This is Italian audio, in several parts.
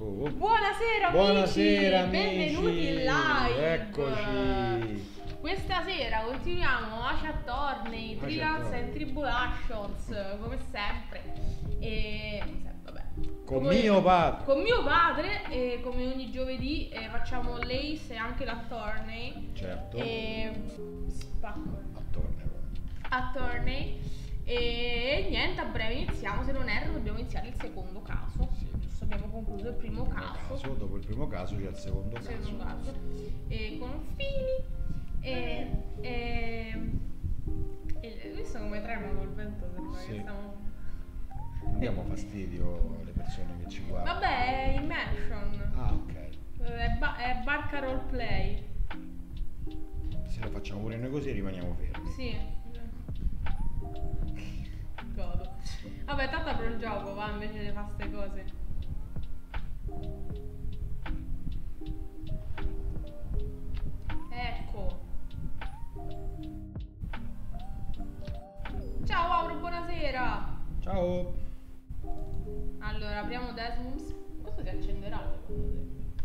Oh. Buonasera, buonasera amici, benvenuti in live. Eccoci. Questa sera continuiamo Ace Attorney Trials and Tribulations, come sempre. E vabbè. Con mio padre, e come ogni giovedì facciamo l'Ace e anche l'Attorney. Certo. E spacco. Attorney. E niente, a breve iniziamo, se non erro dobbiamo iniziare il secondo caso. Sì. Abbiamo concluso il primo caso. Dopo il primo caso c'è il secondo caso. E con fili e visto come tremano col vento, sì. Non diamo fastidio alle persone che ci guardano. Vabbè, è immersion. Ah, ok. È barca roleplay. Se la facciamo pure noi così rimaniamo fermi. Sì. Godo. Vabbè, tanto apro il gioco, va, invece di fare queste cose. Ecco. Ciao Auro, buonasera. Ciao. Allora, apriamo Desmond. Questo si accenderà secondo te?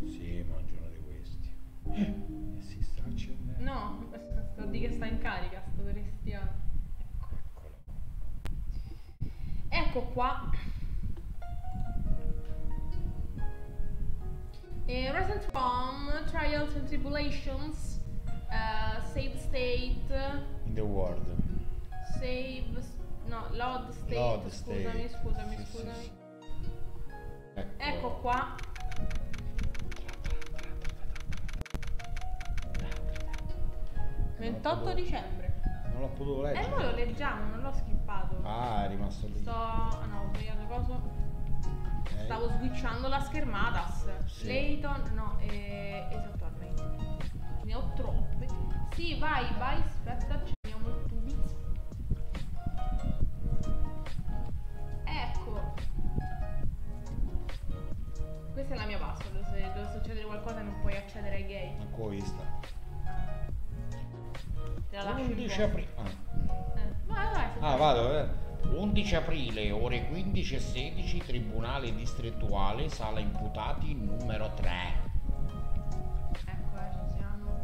Sì, immagino di questi. Si sta accendendo. No, sto di che sta in carica, sto cristiano. Eccolo. Ecco qua. Result from Trials and Tribulations, Save State in the World. Save, no, Lord State. Lord scusami, State. Scusami. Sì. Ecco qua. Non 28 potuto... dicembre. Non l'ho potuto leggere. E poi lo leggiamo, non l'ho skippato. Ah, è rimasto lì. Sto, ah no, ho sbagliato cosa. Stavo switchando la schermata. Sì. Layton, no, esattamente. Ne ho troppe. Sì, vai, vai, aspetta, accendiamo il tubo. Ecco. Questa è la mia password, se deve succedere qualcosa non puoi accedere ai gay. Ecco, ho vista. Te la lascio 11 aprile. Vai, vai. Ah, vado, 11 aprile, ore 15:16, Tribunale Distrettuale, Sala Imputati numero 3. Ecco, ci siamo.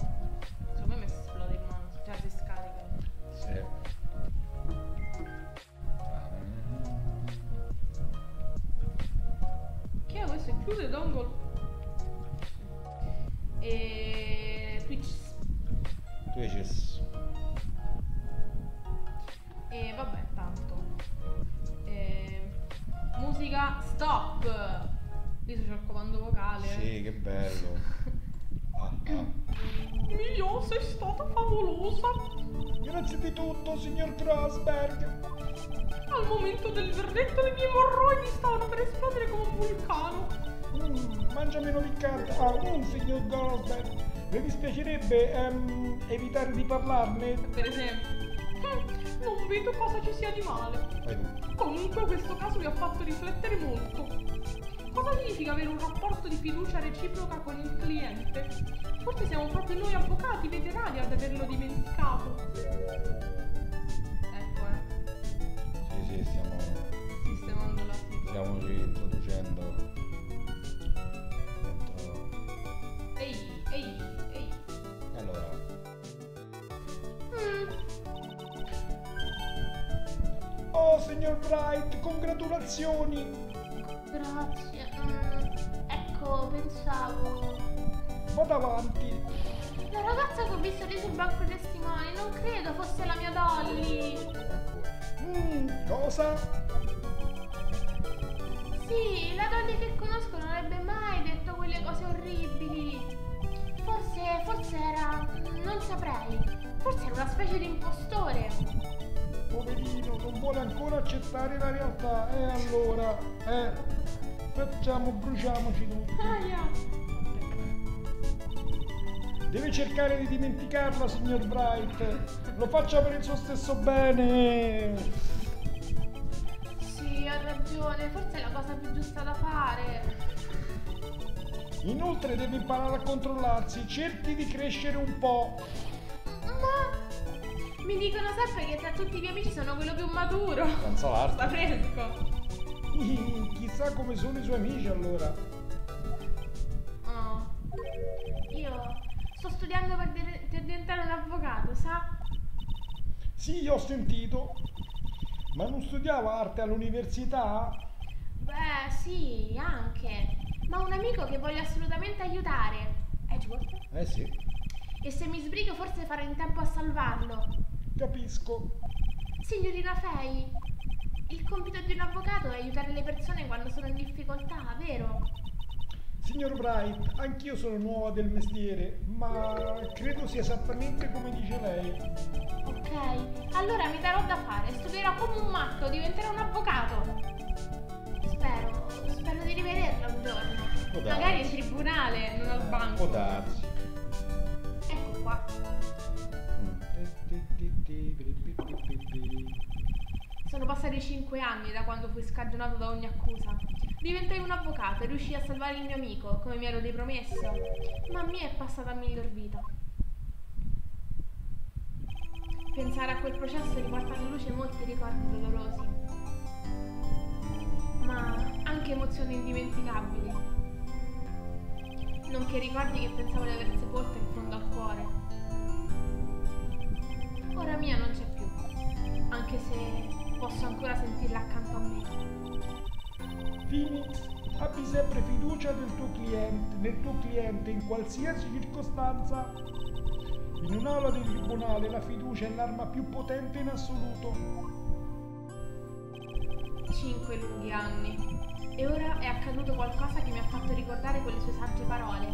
Secondo me mi esplode in mano, già si scarica. Sì. Che è questo? Chiude dongle. E... Twitches. E vabbè, tanto. Musica stop! Lì c'è il comando vocale. Sì, che bello. Mio, sei stata favolosa. Grazie di tutto, signor Krasberg. Al momento del verdetto le mie emorroidi stavano per esplodere come un vulcano. Mangia meno piccante. Ah, signor Krasberg. Mi dispiacerebbe evitare di parlarne. Per esempio. Non vedo cosa ci sia di male. Comunque questo caso mi ha fatto riflettere molto. Cosa significa avere un rapporto di fiducia reciproca con il cliente? Forse siamo proprio noi avvocati veterani ad averlo dimenticato. Ecco Sì, stiamo sistemando la situazione. Stiamo reintroducendo. Ehi. Allora. Oh, signor Wright, congratulazioni! Grazie, ecco, pensavo... Vado avanti! La ragazza che ho visto lì sul banco dei testimoni, non credo fosse la mia Dolly! Cosa? Sì, la Dolly che conosco non avrebbe mai detto quelle cose orribili! Forse era... non saprei! Forse era una specie di impostore! Poverino, non vuole ancora accettare la realtà, e allora, facciamo, bruciamoci tutti. Deve cercare di dimenticarla, signor Bright, lo faccia per il suo stesso bene. Sì, ha ragione, forse è la cosa più giusta da fare. Inoltre deve imparare a controllarsi, cerchi di crescere un po'. Ma... Mi dicono sempre che tra tutti i miei amici sono quello più maturo. Non so, sta fresco. Chissà come sono i suoi amici allora. Oh, io sto studiando per diventare un avvocato, sa? Sì, ho sentito. Ma non studiava arte all'università? Beh, sì, anche. Ma ho un amico che voglio assolutamente aiutare. Edgeworth? Eh sì. E se mi sbrigo forse farò in tempo a salvarlo. Capisco. Signorina Fey, il compito di un avvocato è aiutare le persone quando sono in difficoltà, vero? Signor Wright, anch'io sono nuova del mestiere, ma credo sia esattamente come dice lei. Ok, allora mi darò da fare, studierò come un matto, diventerò un avvocato. Spero di rivederla un giorno. Magari in tribunale, non al banco. Può darsi. Ecco qua. Sono passati 5 anni da quando fui scagionato da ogni accusa. Diventai un avvocato e riuscii a salvare il mio amico, come mi ero ripromesso. Ma a me è passata a miglior vita. Pensare a quel processo riporta alla luce molti ricordi dolorosi, ma anche emozioni indimenticabili, nonché ricordi che pensavo di aver sepolto in fondo al cuore. Ora Mia non c'è più, anche se posso ancora sentirla accanto a me. Phoenix, abbi sempre fiducia nel tuo cliente in qualsiasi circostanza. In un'aula del tribunale la fiducia è l'arma più potente in assoluto. 5 lunghi anni, e ora è accaduto qualcosa che mi ha fatto ricordare quelle sue sagge parole,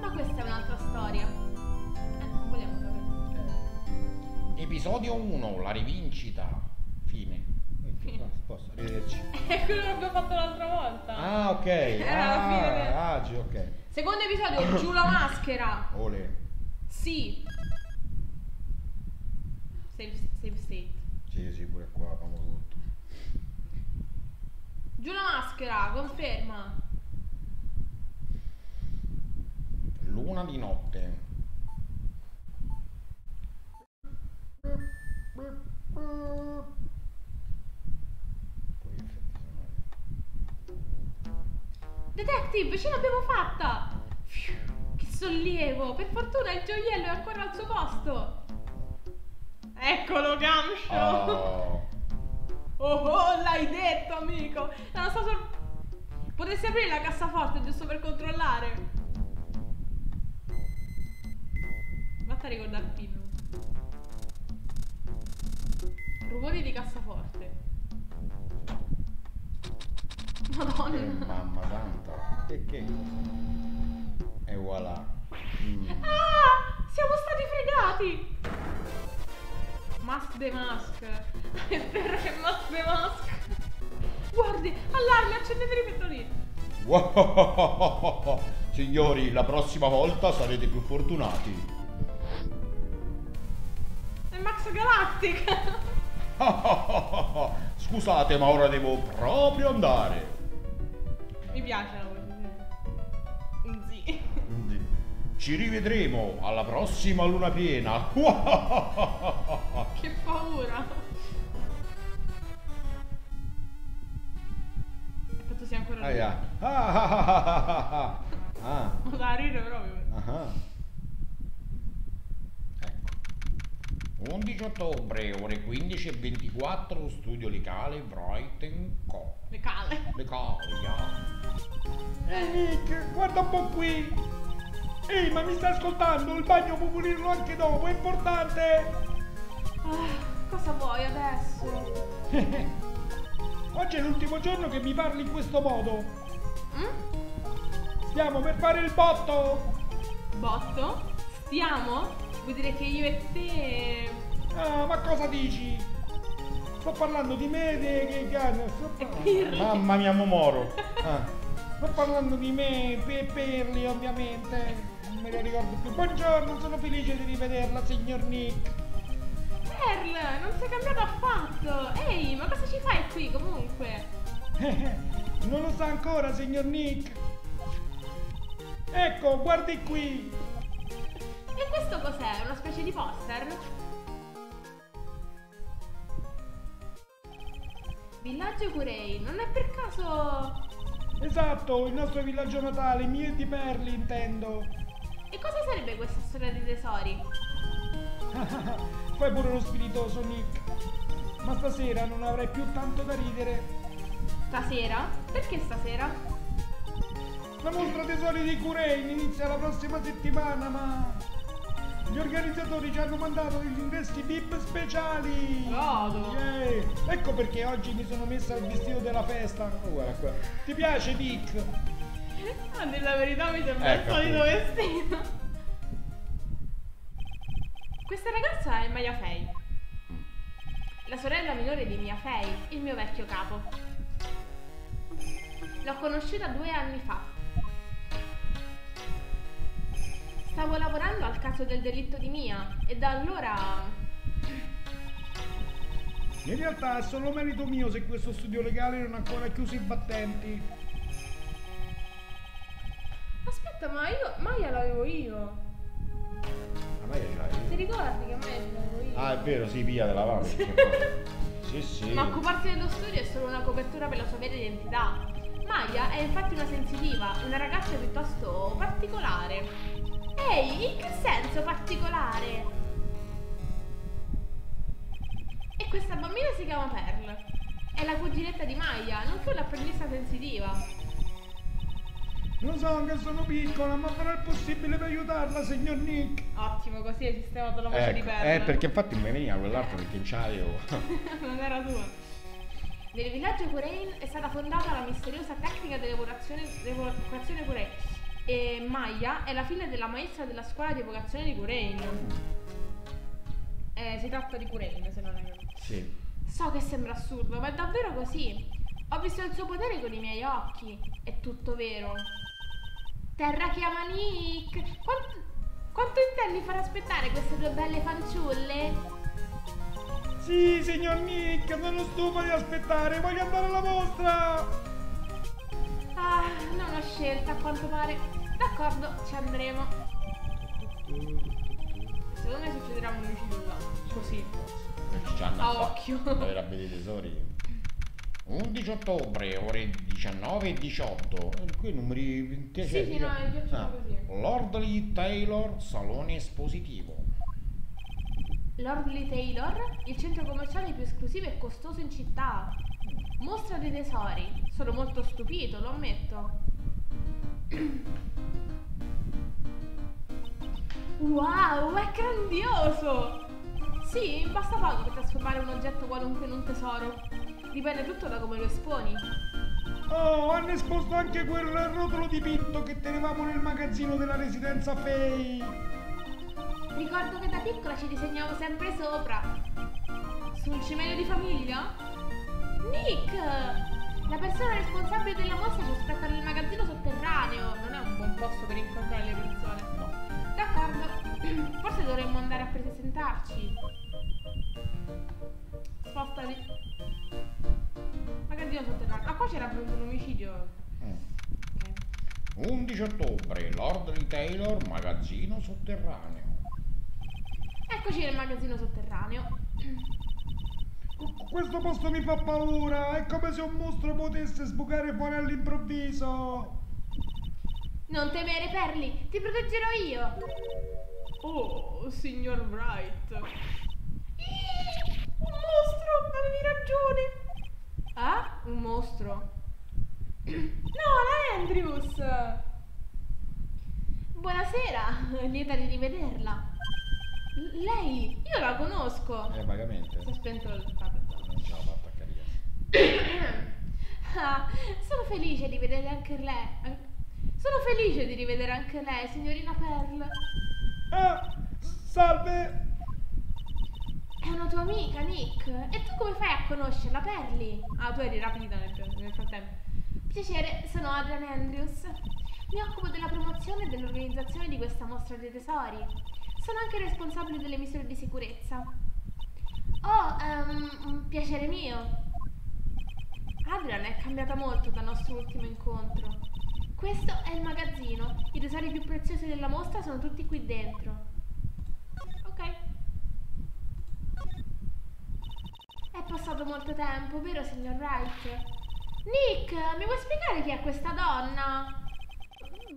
ma questa è un'altra storia. Non vogliamo sapere. Episodio 1, la rivincita. Fine. Posso arrivederci. È quello che abbiamo fatto l'altra volta. Ah, ok. Era la fine. Ok. Secondo episodio, giù la maschera. Ole. Sì. Save state. Sì, pure qua, famoso tutto. Giù la maschera, conferma. Luna di notte. Detective, ce l'abbiamo fatta! Che sollievo! Per fortuna il gioiello è ancora al suo posto! Eccolo, Gamsho! Oh. Oh, l'hai detto, amico! La nostra Potresti aprire la cassaforte giusto per controllare? Vatta a ricordare il film. Rumori di cassaforte. Madonna! Mamma santa! Che? E voilà! Ah! Siamo stati fregati! Mask DeMasque. È vero che Mask DeMasque. Guardi, allarme, accendete i pettorino. Wow. Signori, la prossima volta sarete più fortunati. È Max Galactic. Scusate, ma ora devo proprio andare. Mi piace la voce. Zì. Ci rivedremo alla prossima luna piena. Che paura! Aspetta, siamo ancora lì. Ho da ridere proprio. Ecco. 11 ottobre, ore 15:24, studio Lecale, Wright & Co. Lecale, yeah. Ehi, Nick, guarda un po' qui! Ehi, ma mi sta ascoltando? Il bagno può pulirlo anche dopo, è importante! Cosa vuoi adesso? Oggi è l'ultimo giorno che mi parli in questo modo. Stiamo per fare il botto! Botto? Stiamo? Vuol dire che io e te... Ah, ma cosa dici? Sto parlando di me, mamma mia, Momoro! Sto parlando di me, Perli, ovviamente. Non me ne ricordo più. Buongiorno, sono felice di rivederla, signor Nick. Perl, non sei cambiato affatto. Ehi, ma cosa ci fai qui, comunque? Non lo sa ancora, signor Nick. Ecco, guardi qui. E questo cos'è? Una specie di poster? Villaggio Kurain, non è per caso... Esatto, il nostro villaggio natale, mio e di Perli, intendo. E cosa sarebbe questa storia di tesori? Fai pure lo spiritoso, Nick. Ma stasera non avrai più tanto da ridere. Stasera? Perché stasera? La mostra tesori di Kurain inizia la prossima settimana, ma... Gli organizzatori ci hanno mandato degli investi VIP speciali! Bravo! Yeah. Ecco perché oggi mi sono messa al vestito della festa! Oh, guarda qua! Ti piace, Nick? Ma della verità mi sembra il solito vestito! Questa ragazza è Maya Fey, la sorella minore di Mia Fey, il mio vecchio capo. L'ho conosciuta 2 anni fa. Stavo lavorando al caso del delitto di Mia e da allora... In realtà è solo merito mio se questo studio legale non ha ancora chiuso i battenti. Aspetta, ma io... Maya l'avevo io. La Maya ce l'avevo. Ti ricordi che Maya ce l'avevo io? Ah, è vero, sì, via, te la vado. Sì, sì. Ma occuparsi dello studio è solo una copertura per la sua vera identità. Maya è infatti una sensitiva, una ragazza piuttosto particolare. Ehi, in che senso particolare? E questa bambina si chiama Pearl. È la cuginetta di Maya, nonché un'apprendista sensitiva. Lo so che sono piccola, ma farà il possibile per aiutarla, signor Nick. Ottimo, così hai sistemato la voce di Pearl. Perché infatti me veniva quell'altro perché c'avevo. Non era tua. Nel villaggio Kurain è stata fondata la misteriosa tecnica dell'evocazione Kurain. E Maya è la figlia della maestra della scuola di evocazione di Kurain. Si tratta di Kurain, se non è vero. Sì. So che sembra assurdo, ma è davvero così. Ho visto il suo potere con i miei occhi. È tutto vero. Terra chiama Nick. Quanto intendi far aspettare queste due belle fanciulle? Sì, signor Nick, sono stufo di aspettare. Voglio andare alla mostra. Ah, non ho scelta a quanto pare. D'accordo, ci andremo. Secondo me succederà un omicidio così. A occhio. Per avere i tesori. 11 ottobre, ore 19 e 18. Qui numeri 20. Sì, sì, no, io sono così. Lordly Tailor, salone espositivo. Lordly Tailor, il centro commerciale più esclusivo e costoso in città. Mostra dei tesori. Sono molto stupito, lo ammetto. Wow, è grandioso! Sì, basta poco per trasformare un oggetto qualunque in un tesoro. Dipende tutto da come lo esponi. Oh, hanno esposto anche quel rotolo dipinto che tenevamo nel magazzino della residenza Fey. Ricordo che da piccola ci disegnavo sempre sopra. Sul cimelio di famiglia? Nick! La persona responsabile della mostra ci aspetta nel magazzino sotterraneo. Non è un buon posto per incontrare le persone. No. D'accordo. Forse dovremmo andare a presentarci. Spostati. Magazzino sotterraneo. Ah, qua c'era proprio un omicidio. Okay. 11 ottobre, Lordly Tailor, magazzino sotterraneo. Eccoci nel magazzino sotterraneo. Questo posto mi fa paura, è come se un mostro potesse sbucare fuori all'improvviso. Non temere, Perli, ti proteggerò io. Oh, signor Wright. Un mostro, avevi ragione. Ah, un mostro. No, la Andrews. Buonasera, lieta di rivederla. Lei, io la conosco. Vagamente. Si è spento il tappeto. Non ce l'ho fatta carriera. Ah, sono felice di vedere anche lei. Sono felice di rivedere anche lei, signorina Pearl. Ah, salve. È una tua amica, Nick. E tu come fai a conoscerla, Perli? Ah, tu eri rapida nel frattempo. Piacere, sono Adrian Andrews. Mi occupo della promozione e dell'organizzazione di questa mostra dei tesori. Sono anche responsabile delle misure di sicurezza. Oh, un piacere mio. Adrian è cambiata molto dal nostro ultimo incontro. Questo è il magazzino. I tesori più preziosi della mostra sono tutti qui dentro. Ok. È passato molto tempo, vero signor Wright? Nick, mi vuoi spiegare chi è questa donna?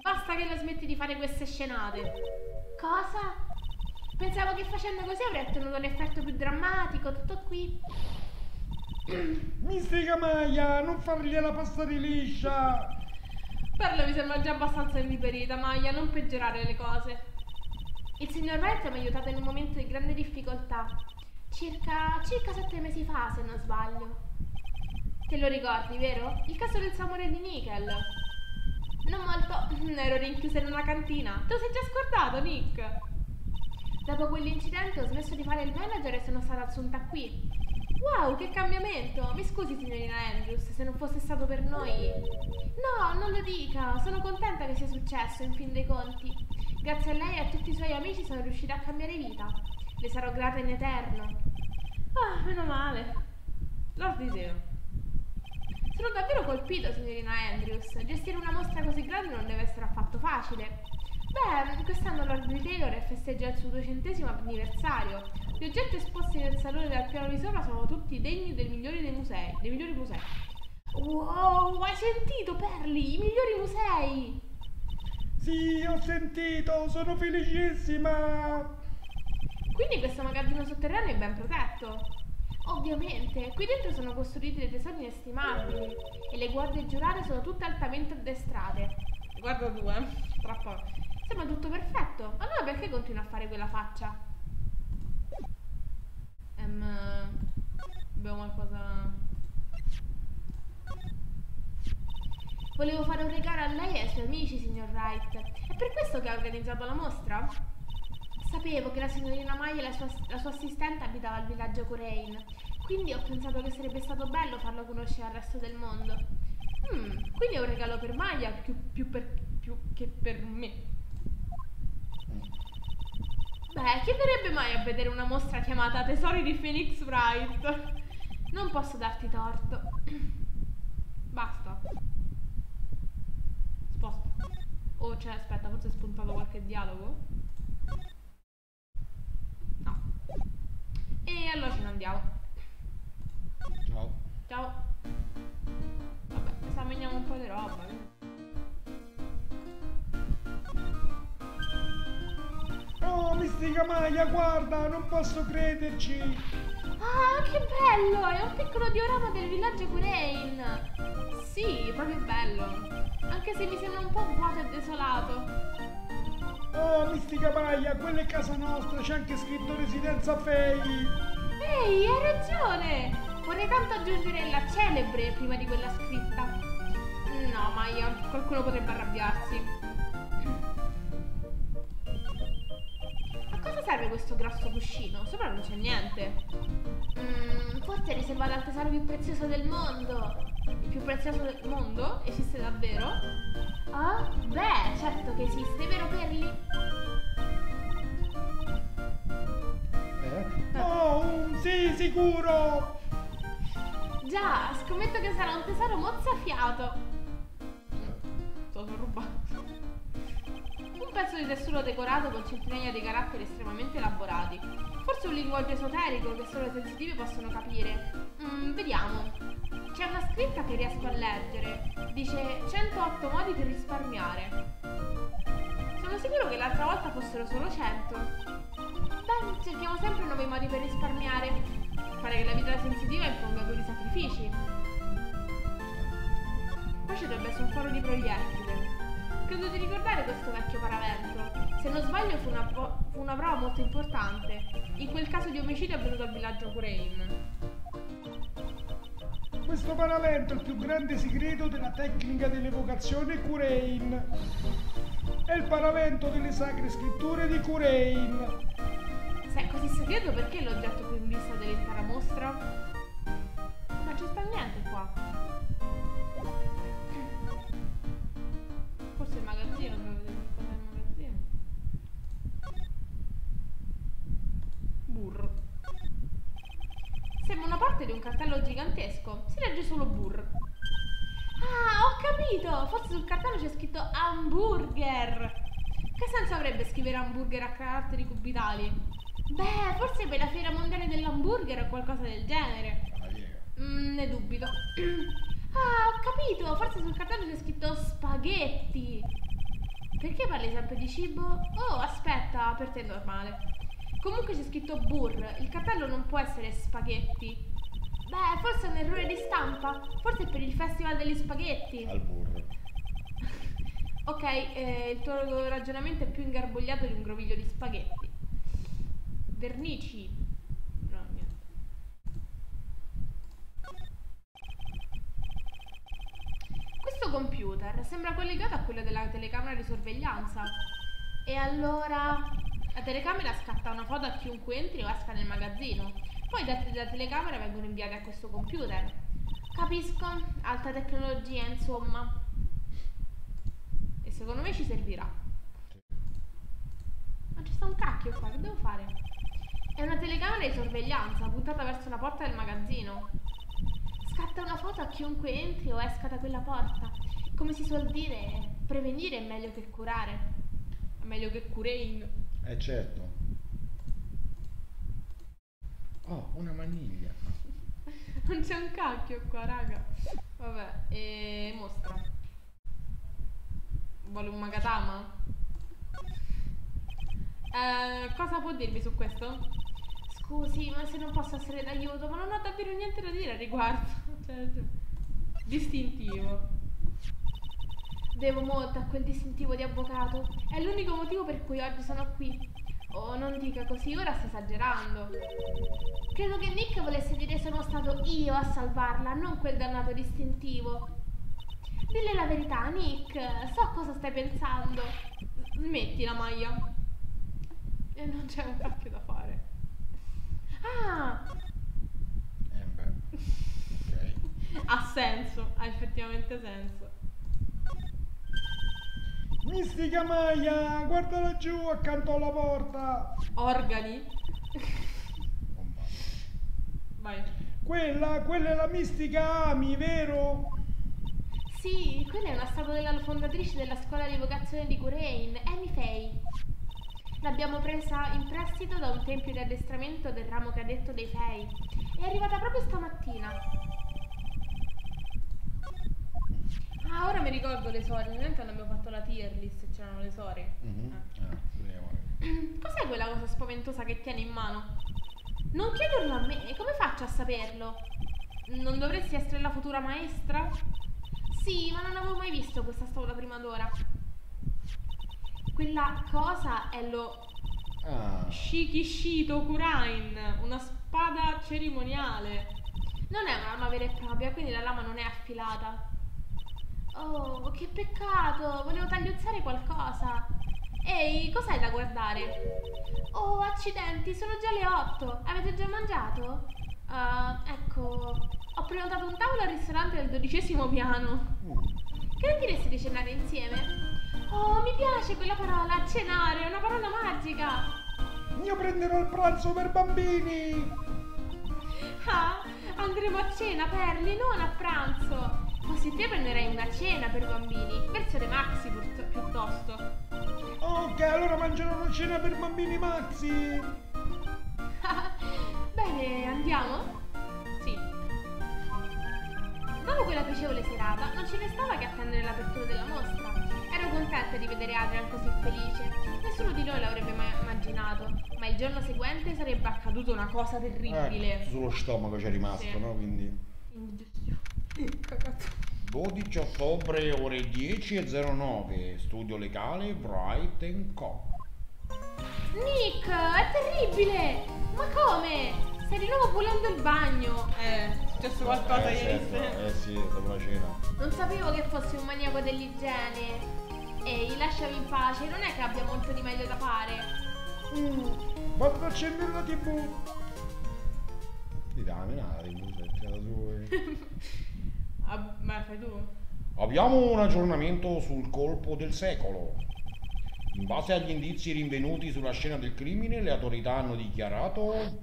Basta che la smetti di fare queste scenate. Cosa? Pensavo che facendo così avrei ottenuto un effetto più drammatico, tutto qui. Mistica Maya, non fargliela passare liscia. Perla mi sembra già abbastanza inviperita, Maya, non peggiorare le cose. Il signor Wright mi ha aiutato in un momento di grande difficoltà. Circa 7 mesi fa, se non sbaglio. Te lo ricordi, vero? Il caso del samore di Nickel. Non molto, ero rinchiusa in una cantina. Te lo sei già scordato, Nick? Dopo quell'incidente ho smesso di fare il manager e sono stata assunta qui. Wow, che cambiamento! Mi scusi, signorina Andrews, se non fosse stato per noi... No, non lo dica! Sono contenta che sia successo, in fin dei conti. Grazie a lei e a tutti i suoi amici sono riuscita a cambiare vita. Le sarò grata in eterno. Ah, meno male. Lordly Tailor. Sono davvero colpito, signorina Andrews. Gestire una mostra così grande non deve essere affatto facile. Beh, quest'anno Lordly Tailor festeggia il suo 200° anniversario. Gli oggetti esposti nel salone del piano di sopra sono tutti degni dei migliori musei. Wow, hai sentito, Perli? I migliori musei! Sì, ho sentito, sono felicissima! Quindi questo magazzino sotterraneo è ben protetto? Ovviamente, qui dentro sono costruiti dei tesori inestimabili e le guardie giurate sono tutte altamente addestrate. Guarda due, troppo. Sembra tutto perfetto, allora perché continua a fare quella faccia? Abbiamo qualcosa... Volevo fare un regalo a lei e ai suoi amici, signor Wright. È per questo che ha organizzato la mostra? Sapevo che la signorina Maya e la sua assistente abitava al villaggio Kurain, quindi ho pensato che sarebbe stato bello farlo conoscere al resto del mondo. Quindi è un regalo per Maya più che per me. Beh, chi verrebbe mai a vedere una mostra chiamata Tesori di Phoenix Wright? Non posso darti torto. Basta. Sposta. Oh, cioè, aspetta, forse è spuntato qualche dialogo? E allora ce ne andiamo. Ciao. Ciao. Vabbè, esaminiamo un po' di roba. Oh, Mistica Maya, guarda, non posso crederci. Ah, che bello, è un piccolo diorama del villaggio Kurain. Sì, proprio bello. Anche se mi sembra un po' vuoto e desolato. Oh, Mistica Maya, quella è casa nostra, c'è anche scritto Residenza Fey. Ehi, hai ragione! Vorrei tanto aggiungere la celebre prima di quella scritta. No, Maya, qualcuno potrebbe arrabbiarsi. A cosa serve questo grosso cuscino? Sopra non c'è niente. Forse è riservato al tesoro più prezioso del mondo. Il più prezioso del mondo? Esiste davvero? Ah, oh, beh, certo che esiste, vero Perli? Oh, sì, sicuro! Già, scommetto che sarà un tesoro mozzafiato. Sono rubato. Un pezzo di tessuto decorato con centinaia di caratteri estremamente elaborati. Forse un linguaggio esoterico che solo i sensitivi possono capire. Vediamo. C'è una scritta che riesco a leggere. Dice 108 modi per risparmiare. Sono sicuro che l'altra volta fossero solo 100. Beh, cerchiamo sempre nuovi modi per risparmiare. Pare che la vita sensitiva imponga duri sacrifici. Poi ci dovrebbe essere un foro di proiettili. Credo di ricordare questo vecchio paravento. Se non sbaglio fu una prova molto importante. In quel caso di omicidio avvenuto al villaggio Kurain. Questo paravento è il più grande segreto della tecnica dell'evocazione Kurain. È il paravento delle sacre scritture di Kurain. Se è così segreto, perché l'oggetto qui in vista dell'intera mostra? Non ci sta niente qua. Forse il magazzino, devo vedere cosa è il magazzino. Burro. Sembra una parte di un cartello gigantesco. Si legge solo burr. Ah, ho capito! Forse sul cartello c'è scritto hamburger. Che senso avrebbe scrivere hamburger a caratteri cubitali? Beh, forse per la fiera mondiale dell'hamburger o qualcosa del genere. Ne dubito. Ah, ho capito, forse sul cartello c'è scritto spaghetti. Perché parli sempre di cibo? Oh, aspetta, per te è normale. Comunque c'è scritto burr, il cartello non può essere spaghetti. Beh, forse è un errore di stampa, forse è per il festival degli spaghetti. Al burro. Ok, il tuo ragionamento è più ingarbugliato di un groviglio di spaghetti. Vernici. No, niente. Questo computer sembra collegato a quello della telecamera di sorveglianza. E allora la telecamera scatta una foto a chiunque entri o esca nel magazzino. Poi i dati della telecamera vengono inviati a questo computer. Capisco, alta tecnologia, insomma. E secondo me ci servirà. Ma ci sta un cacchio qua, che devo fare? È una telecamera di sorveglianza puntata verso la porta del magazzino. Scatta una foto a chiunque entri o esca da quella porta. Come si suol dire, prevenire è meglio che curare. È meglio che Kurain. Certo. Oh, una maniglia. Non c'è un cacchio qua, raga. Vabbè, mostra. Vuole un magatama? Cosa può dirvi su questo? Scusi, ma se non posso essere d'aiuto, ma non ho davvero niente da dire al riguardo. Cioè, distintivo. Devo molto a quel distintivo di avvocato. È l'unico motivo per cui oggi sono qui. Oh, non dica così, ora sta esagerando. Credo che Nick volesse dire sono stato io a salvarla, non quel dannato distintivo. Dille la verità, Nick. So cosa stai pensando. Smetti la maglia. E non c'è un cacchio da fare. Ah! Beh. Okay. Ha senso, ha effettivamente senso. Mistica Maya, guardala giù accanto alla porta. Organi. Vai. Quella è la mistica Ami, vero? Sì, quella è una statua della fondatrice della scuola di vocazione di Kurain, Ami Fey. L'abbiamo presa in prestito da un tempio di addestramento del ramo cadetto dei Fei. È arrivata proprio stamattina. Ah, ora mi ricordo le sore. Noi quando abbiamo fatto la tier list c'erano le sore. Cos'è quella cosa spaventosa che tiene in mano? Non chiederlo a me, come faccio a saperlo? Non dovresti essere la futura maestra? Sì, ma non avevo mai visto questa statua prima d'ora. Quella cosa è lo Shichishito Kurain, una spada cerimoniale. Non è un'arma vera e propria, quindi la lama non è affilata. Oh, che peccato, volevo tagliuzzare qualcosa. Ehi, cos'hai da guardare? Oh, accidenti, sono già le 8. Avete già mangiato? Ecco, ho prenotato un tavolo al ristorante del 12° piano. Che ne diresti di cenare insieme? Oh, mi piace quella parola, cenare, è una parola magica. Io prenderò il pranzo per bambini. Ah, andremo a cena, Perli, non a pranzo. Fossi te prenderai una cena per bambini, versione maxi piuttosto. Ok, allora mangerò una cena per bambini maxi. Bene, andiamo? Sì. Dopo quella piacevole serata, non ci restava che attendere l'apertura della mostra. Ero contenta di vedere Adrian così felice. Nessuno di noi l'avrebbe mai immaginato. Ma il giorno seguente sarebbe accaduta una cosa terribile. Sullo stomaco c'è rimasto, sì. No? Quindi. Indigestione. 12 ottobre, ore 10:09. Studio legale Wright & Co. Nick, è terribile! Ma come? Stai di nuovo pulendo il bagno. Successo qualcosa ieri sera. Sì, dopo la cena. Non sapevo che fossi un maniaco dell'igiene. Ehi, lasciami in pace, non è che abbia molto di meglio da fare. Basta accendere la TV. Ti dà menata di musica la tua. Ma fai tu? Abbiamo un aggiornamento sul colpo del secolo. In base agli indizi rinvenuti sulla scena del crimine, le autorità hanno dichiarato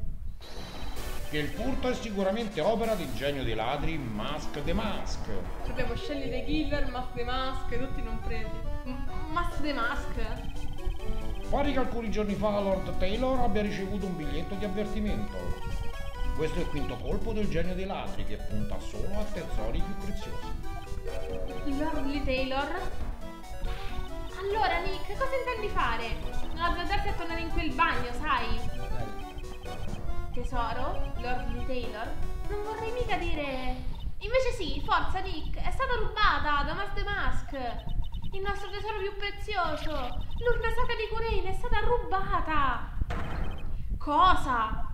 che il furto è sicuramente opera del genio dei ladri Mask DeMasque. Dobbiamo scegliere killer, Mask DeMasque, tutti non presi. Mask DeMasque. Pare che alcuni giorni fa Lord Tailor abbia ricevuto un biglietto di avvertimento. Questo è il quinto colpo del genio dei ladri, che punta solo a tesori più preziosi. Lordly Tailor? Allora Nick, cosa intendi fare? Non azzardarti a tornare in quel bagno, sai? Tesoro? Lordly Tailor? Non vorrei mica dire... Invece sì, forza Nick, è stata rubata da Mask DeMasque, il nostro tesoro più prezioso. L'urna sacra di Kurain è stata rubata. Cosa?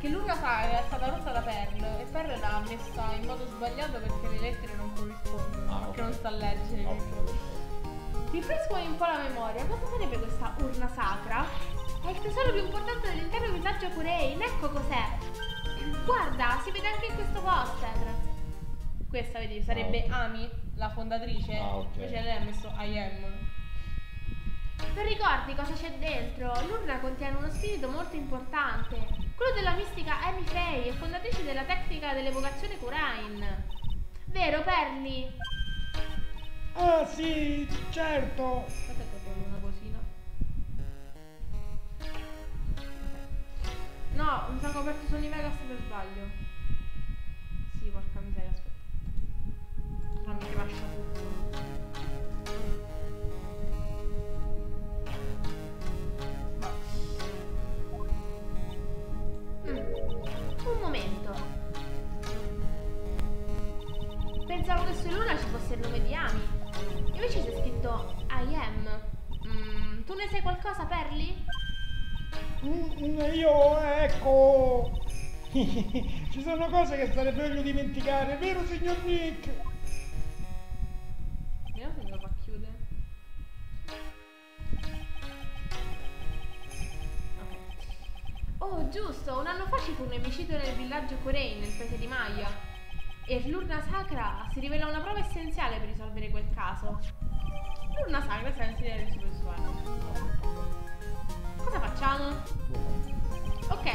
Che l'urna sacra è stata rotta da Pearl e Pearl l'ha messa in modo sbagliato perché le lettere non corrispondono, perché non sa leggere. Rinfrescami un po' la memoria, cosa sarebbe questa urna sacra? È il tesoro più importante dell'intero villaggio Kurain, ecco cos'è. Guarda, si vede anche in questo poster. Questa, vedi, sarebbe Ami, la fondatrice. Invece lei ha messo I am. Non ricordi cosa c'è dentro? L'urna contiene uno spirito molto importante, quello della mistica Ami Fey, fondatrice della tecnica dell'evocazione Kurain. Vero, Perli? Ah, sì, certo. Aspetta che voglio una cosina. No, mi sono coperto solo i Vegas per sbaglio. Sì, porca miseria, aspetta. Non mi lascia tutto. Un momento. Pensavo che sull'una ci fosse il nome di Ami. Invece c'è scritto I am. Tu ne sai qualcosa, Perli? Io, ecco, ci sono cose che sarebbe meglio dimenticare, vero signor Nick? Vediamo se me lo fa chiudere. Oh, giusto, un anno fa ci fu un emicidio nel villaggio Kurain, nel paese di Maya. E l'urna sacra si rivela una prova essenziale per risolvere quel caso. L'urna sacra si è inserita nel suo suono. Cosa facciamo? Ok,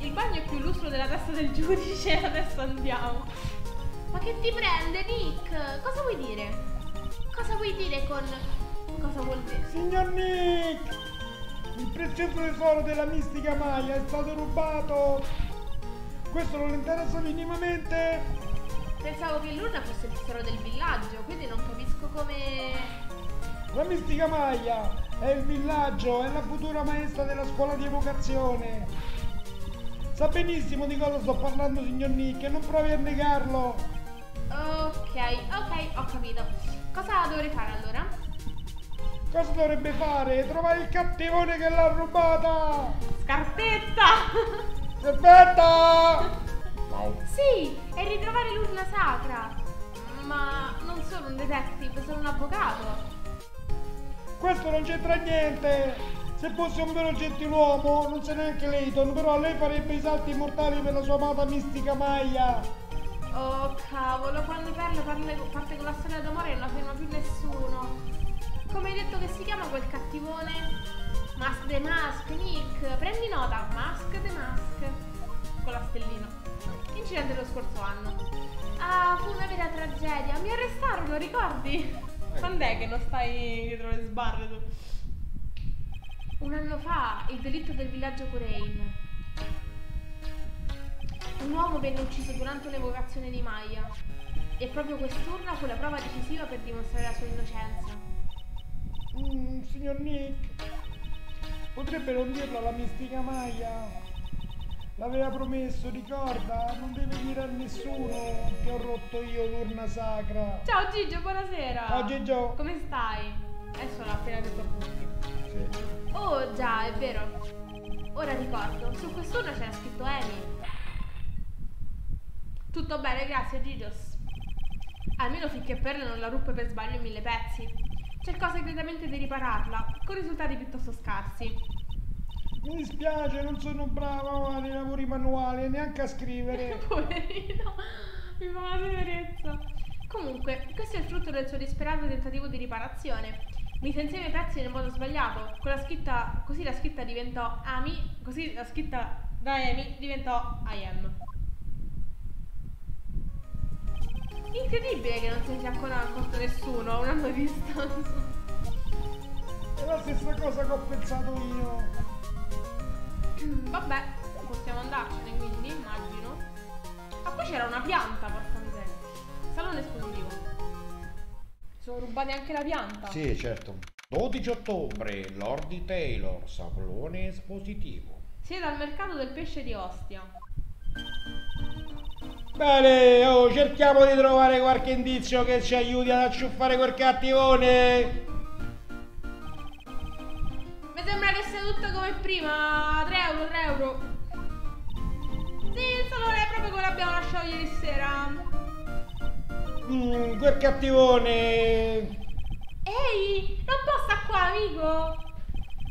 il bagno è più lustro della testa del giudice, adesso andiamo. Ma che ti prende, Nick? Cosa vuoi dire? Cosa vuoi dire con... Cosa vuol dire? Signor Nick! Il prezioso tesoro della mistica Maya è stato rubato! Questo non le interessa minimamente! Pensavo che l'urna fosse il tesoro del villaggio, quindi non capisco come... La mistica Maya! È il villaggio, è la futura maestra della scuola di evocazione. Sa benissimo di cosa sto parlando, signor Nick, e non provi a negarlo. Ok, ho capito. Cosa dovrei fare allora? Cosa dovrebbe fare? Trovare il cattivone che l'ha rubata! Scarpetta! Scarpetta! Sì, e ritrovare l'urna sacra. Ma non sono un detective, sono un avvocato. Questo non c'entra niente! Se fosse un vero gentiluomo, non so neanche Leighton, però lei farebbe i salti mortali per la sua amata mistica Maya! Oh cavolo, quando Perla parte con la storia d'amore non la ferma più nessuno! Come hai detto che si chiama quel cattivone? Mask DeMasque, Nick! Prendi nota, Mask DeMasque! Con la stellina. Incidente dello scorso anno. Ah, fu una vera tragedia! Mi arrestarono, ricordi? Quando è che non stai dietro le sbarre tu? Un anno fa, il delitto del villaggio Kurain. Un uomo venne ucciso durante l'evocazione di Maya. E proprio quest'urna fu la prova decisiva per dimostrare la sua innocenza. Signor Nick, potrebbe non dirlo alla mistica Maya. L'aveva promesso, ricorda, non deve dire a nessuno che ho rotto io l'urna sacra. Ciao Gigio, buonasera. Ciao Gigio. Come stai? Adesso l'ho appena detto a tutti. Sì. Oh già, è vero. Ora ricordo, su quest'urna c'era scritto Amy. Tutto bene, grazie Gigio. Almeno finché Pearl non la ruppe per sbaglio in 1000 pezzi. Cercò segretamente di ripararla, con risultati piuttosto scarsi. Mi dispiace, non sono brava nei lavori manuali e neanche a scrivere. Poverino, mi fa una tenerezza. Comunque, questo è il frutto del suo disperato tentativo di riparazione. Mise insieme i pezzi nel modo sbagliato. Con la scritta, così la scritta diventò Ami, così la scritta da Amy diventò I am. Incredibile che non si sia ancora accorto nessuno a un anno di distanza. È la stessa cosa che ho pensato io. Vabbè, possiamo andarcene quindi, immagino. Ma poi c'era una pianta, porca miseria. Salone esclusivo. Sono rubati anche la pianta. Sì, certo. 12 ottobre, Lordly Tailor, salone espositivo. Siete al mercato del pesce di Ostia. Bene, oh, cerchiamo di trovare qualche indizio che ci aiuti ad acciuffare quel cattivone. Mi sembra che sia tutto come prima, 3 euro. Sì, il salone è proprio quello che abbiamo lasciato ieri sera. Quel cattivone. Ehi, non passa qua, amico.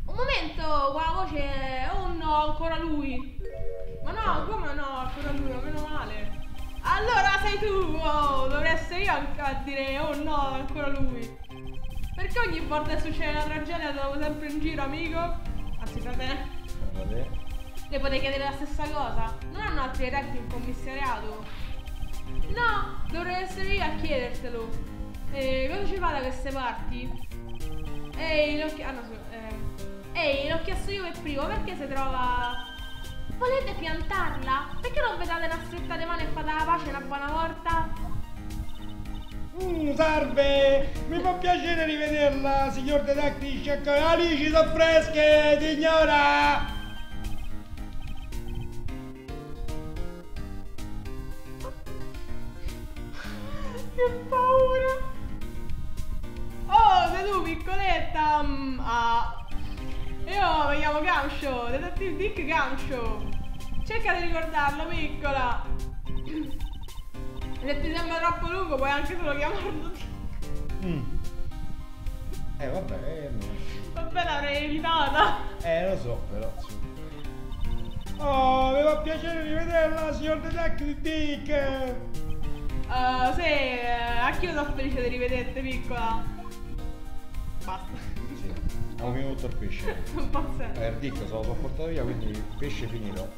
Un momento, qua la voce. Oh no, ancora lui. Ma no, come no, ancora lui, meno male. Allora sei tu, oh, dovrei essere io a dire oh no, ancora lui. Perché ogni volta che succede una tragedia te lo sempre in giro, amico? Anzi, fratello. Le potete chiedere la stessa cosa? Non hanno altri retti in commissariato? No, dovrei essere io a chiedertelo. Cosa ci fate da queste parti? Ehi, l'ho chiesto. Ah, no, ehi, l'ho chiesto io per primo, perché si trova. Volete piantarla? Perché non vedate una stretta di mano e fate la pace una buona volta? Salve! Mi fa piacere rivederla, signor detective. Le alici sono fresche, signora! Che paura! Oh, sei tu, piccoletta! Io mi chiamo Gamsho, detective Dick Gamsho. Cerca di ricordarlo, piccola. Se ti sembra troppo lungo puoi anche solo chiamarlo Dick. Vabbè, no. Vabbè, l'avrei evitata. Lo so, però. Oh, mi fa piacere rivederla, signor detective Dick. Sì, anch'io sono felice di rivederti, piccola. Basta. Ho finito il pesce. Non posso. Per Dick se lo sono portato via, quindi il pesce finito.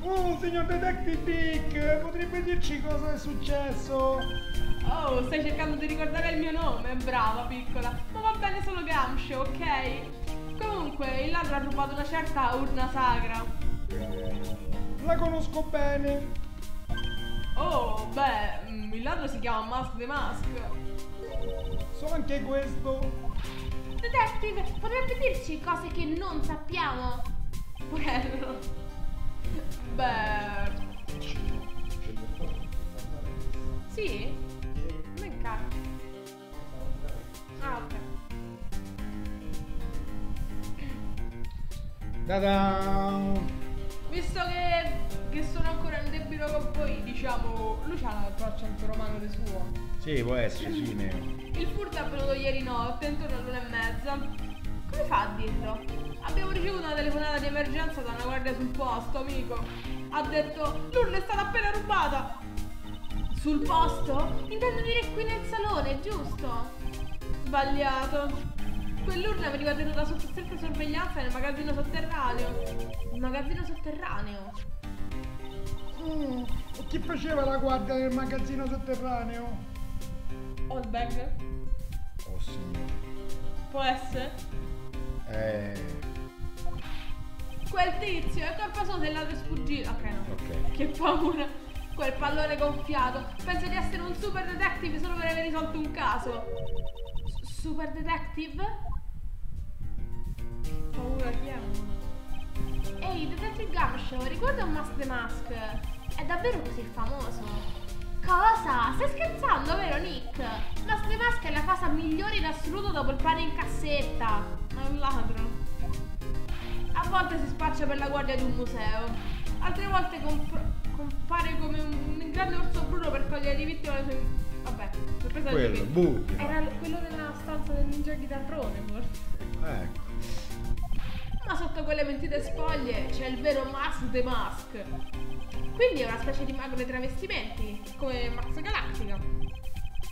Oh, signor detective Dick, potrebbe dirci cosa è successo? Oh, stai cercando di ricordare il mio nome? Brava, piccola. Ma va bene solo Gamsho, ok? Comunque, il ladro ha rubato una certa urna sacra. La conosco bene. Oh, beh, il ladro si chiama Mask DeMasque. So anche questo. Detective, potrebbe dirci cose che non sappiamo? Quello. Beh. Sì? Non è caro. Ah, ok. Ta-da! Visto che sono ancora in debito con voi, diciamo, Luciano ha l'accento romano di suo. Sì, può essere, sì, Il furto è avvenuto ieri notte, intorno all'1:30. Come fa a dirlo? Abbiamo ricevuto una telefonata di emergenza da una guardia sul posto, amico. Ha detto, l'urna è stata appena rubata. Sul posto? Intendo dire qui nel salone, giusto? Sbagliato. Quell'urna veniva tenuta sotto stretta sorveglianza nel magazzino sotterraneo. Il magazzino sotterraneo? E chi faceva la guardia nel magazzino sotterraneo? Oldberg? Oh signore. Può essere? Quel tizio è colpa sua del ladro sfuggito. Ok, no. Ok. Che paura. Quel pallone gonfiato. Penso di essere un super detective solo per aver risolto un caso. Super detective? Che paura che è. Ehi, detective Gamsho, riguarda un Mask DeMasque. È davvero così famoso? Cosa? Stai scherzando, vero Nick? Mask DeMasque è la cosa migliore in assoluto dopo il pane in cassetta. È un ladro. A volte si spaccia per la guardia di un museo. Altre volte compare come un grande orso bruno per cogliere di vittima le sue... Vabbè, sorpresa quello, di vittima. Era quello nella stanza del ninja chitarrone, forse. Ecco. Ma sotto quelle mentite spoglie c'è il vero Mask DeMasque. Quindi è una specie di mago dei travestimenti, come Max Galactica.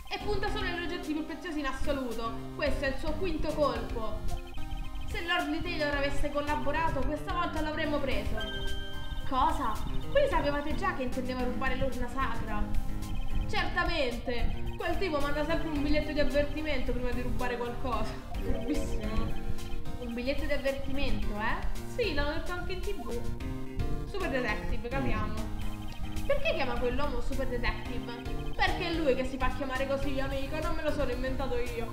E punta solo agli oggetti più preziosi in assoluto. Questo è il suo quinto colpo. Se Lordly Tailor avesse collaborato, questa volta l'avremmo preso. Cosa? Voi sapevate già che intendeva rubare l'urna sacra? Certamente! Quel tipo manda sempre un biglietto di avvertimento prima di rubare qualcosa. Furbissimo. Un biglietto di avvertimento, eh? Sì, l'hanno detto anche in TV. Super Detective, capiamo. Perché chiama quell'uomo Super Detective? Perché è lui che si fa chiamare così, amico, non me lo sono inventato io.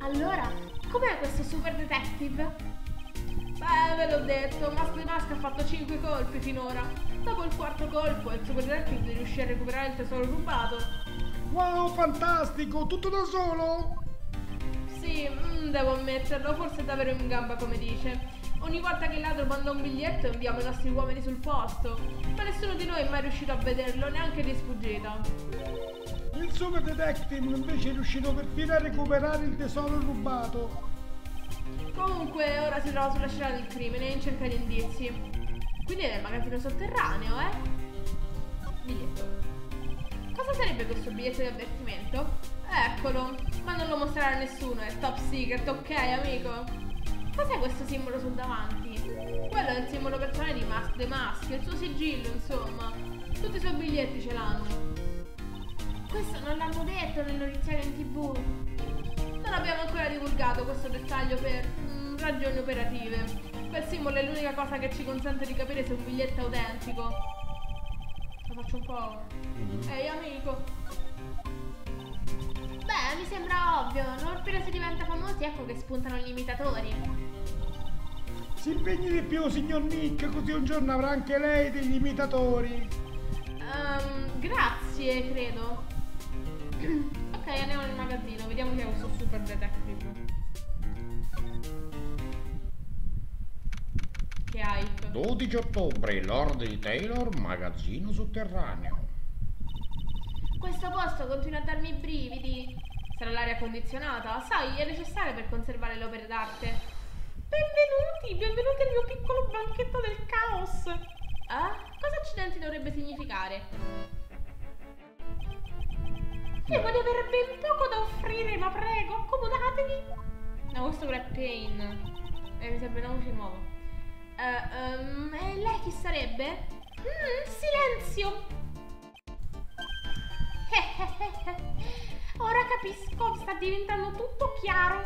Allora, com'è questo Super Detective? Beh, ve l'ho detto, Mask DeMasque ha fatto 5 colpi finora. Dopo il quarto colpo, il Super Detective riuscì a recuperare il tesoro rubato. Wow, fantastico! Tutto da solo? Sì, devo ammetterlo, forse è davvero in gamba, come dice. Ogni volta che il ladro manda un biglietto inviamo i nostri uomini sul posto, ma nessuno di noi è mai riuscito a vederlo, neanche di sfuggita. Il Super Detective invece è riuscito perfino a recuperare il tesoro rubato. Comunque ora si trova sulla scena del crimine in cerca di indizi. Quindi è nel magazzino sotterraneo, Biglietto. Cosa sarebbe questo biglietto di avvertimento? Eccolo, ma non lo mostrare a nessuno, è top secret, ok amico? Cos'è questo simbolo sul davanti? Quello è il simbolo personale di Mask DeMasque, il suo sigillo, insomma. Tutti i suoi biglietti ce l'hanno. Questo non l'hanno detto nel notiziario in TV. Non abbiamo ancora divulgato questo dettaglio per ragioni operative. Quel simbolo è l'unica cosa che ci consente di capire se un biglietto è autentico. Lo faccio un po'. Ehi amico! Beh, mi sembra ovvio, non appena si diventa famosi ecco che spuntano gli imitatori. Si impegni di più, signor Nick, così un giorno avrà anche lei degli imitatori. Grazie, credo. Ok, andiamo nel magazzino, vediamo chi è questo Super Detective. Che hype. 12 ottobre, Lordly Tailor, magazzino sotterraneo. Questo posto continua a darmi i brividi. Sarà l'aria condizionata? Sai, è necessaria per conservare le opere d'arte. Benvenuti, benvenuti al mio piccolo banchetto del caos. Cosa accidenti dovrebbe significare? Devo di aver ben poco da offrire, ma prego, accomodatevi. No, questo è Pain. Mi sembra una voce nuova. E lei chi sarebbe? Silenzio. Ora capisco, sta diventando tutto chiaro.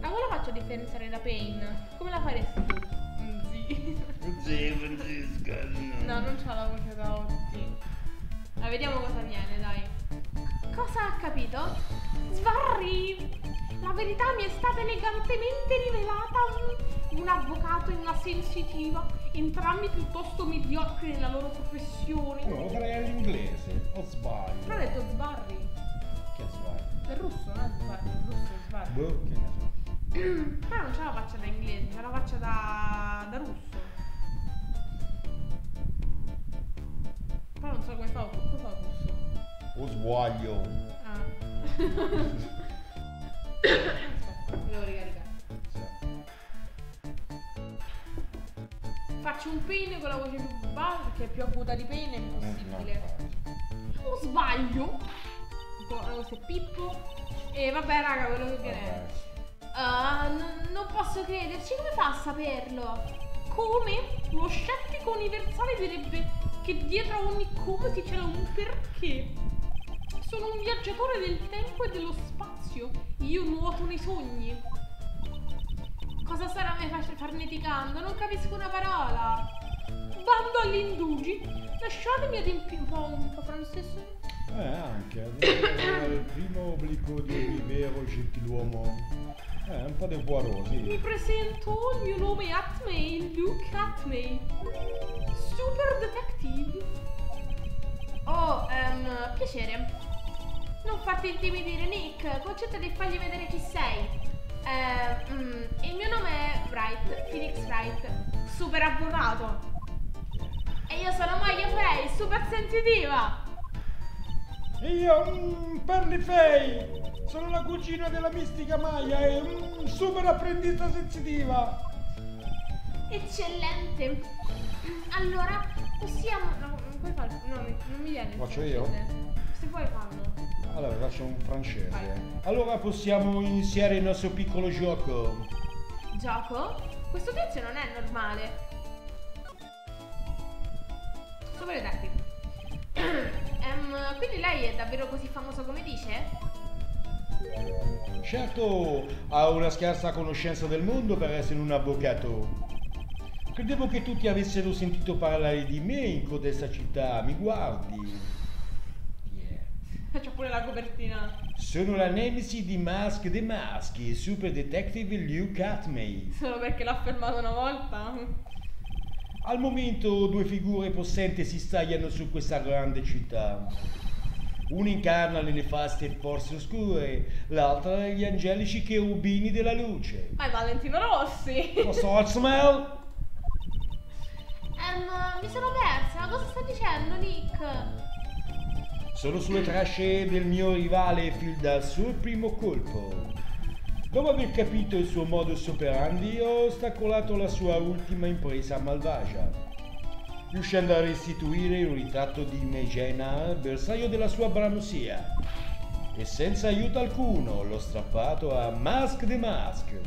Ma come la faccio a differenziare da Pain? Come la faresti tu? Zii Francesca. No, non c'ho la voce da oggi. Ma vediamo cosa viene, dai. Cosa ha capito? Sbarri! La verità mi è stata elegantemente rivelata. Un avvocato e una sensitiva, entrambi piuttosto mediocri nella loro professione. No, lo farei all'inglese, o sbaglio? Però ho detto sbarri. Che sbarri? È russo, non è sbarri, è russo, è sbarri. Boh, che ne so. Però non ce la faccio da inglese, ce la faccio da russo. Però non so come fa russo. O sbaglio. Aspetta, mi devo ricaricare. Faccio un pene con la voce più bassa, perché è più acuta di pene è impossibile. O sbaglio. Questo è Pippo. E vabbè raga, quello che viene. Non posso crederci, come fa a saperlo? Come? Lo scettico universale direbbe che dietro a ogni come si c'era un perché. Sono un viaggiatore del tempo e dello spazio. Io nuoto nei sogni. Cosa sarà me farneticando? Non capisco una parola. Bando all'indugi. Lasciatemi adempiere un po' francese. Anche il primo obbligo di vero gentiluomo. Un po' di buono, sì. Mi presento, il mio nome è Atmey, Luke Atmey. Super Detective. Oh, piacere. Non farti intimidire, Nick. Concentrati e fagli vedere chi sei. Il mio nome è Wright, Phoenix Wright, super avvocato. E io sono Maya Fey, super sensitiva. E io, Pearl Fey. Sono la cugina della mistica Maya e un super apprendista sensitiva. Eccellente. Allora, possiamo... No, puoi farlo. No, non mi viene. Faccio io? Se puoi farlo. Allora, faccio un francese. Vai. Allora possiamo iniziare il nostro piccolo gioco. Gioco? Questo tizio non è normale. Super Detective. Quindi lei è davvero così famosa come dice? Certo, ha una scarsa conoscenza del mondo per essere un avvocato. Credevo che tutti avessero sentito parlare di me in codesta città, mi guardi. Yeah. C'ho pure la copertina. Sono la nemesi di Mask DeMasque, il super detective Luke Atmey. Solo perché l'ha fermato una volta? Al momento due figure possenti si stagliano su questa grande città. Una incarna le nefaste forze oscure, l'altra gli angelici cherubini della luce. Ma è Valentino Rossi! Lo so, smell! Mi sono persa, cosa sta dicendo Nick? Sono sulle tracce del mio rivale fin dal suo primo colpo. Dopo aver capito il suo modus operandi, ho ostacolato la sua ultima impresa malvagia, riuscendo a restituire il ritratto di Megena, bersaglio della sua bramosia. E senza aiuto alcuno l'ho strappato a Mask DeMasque.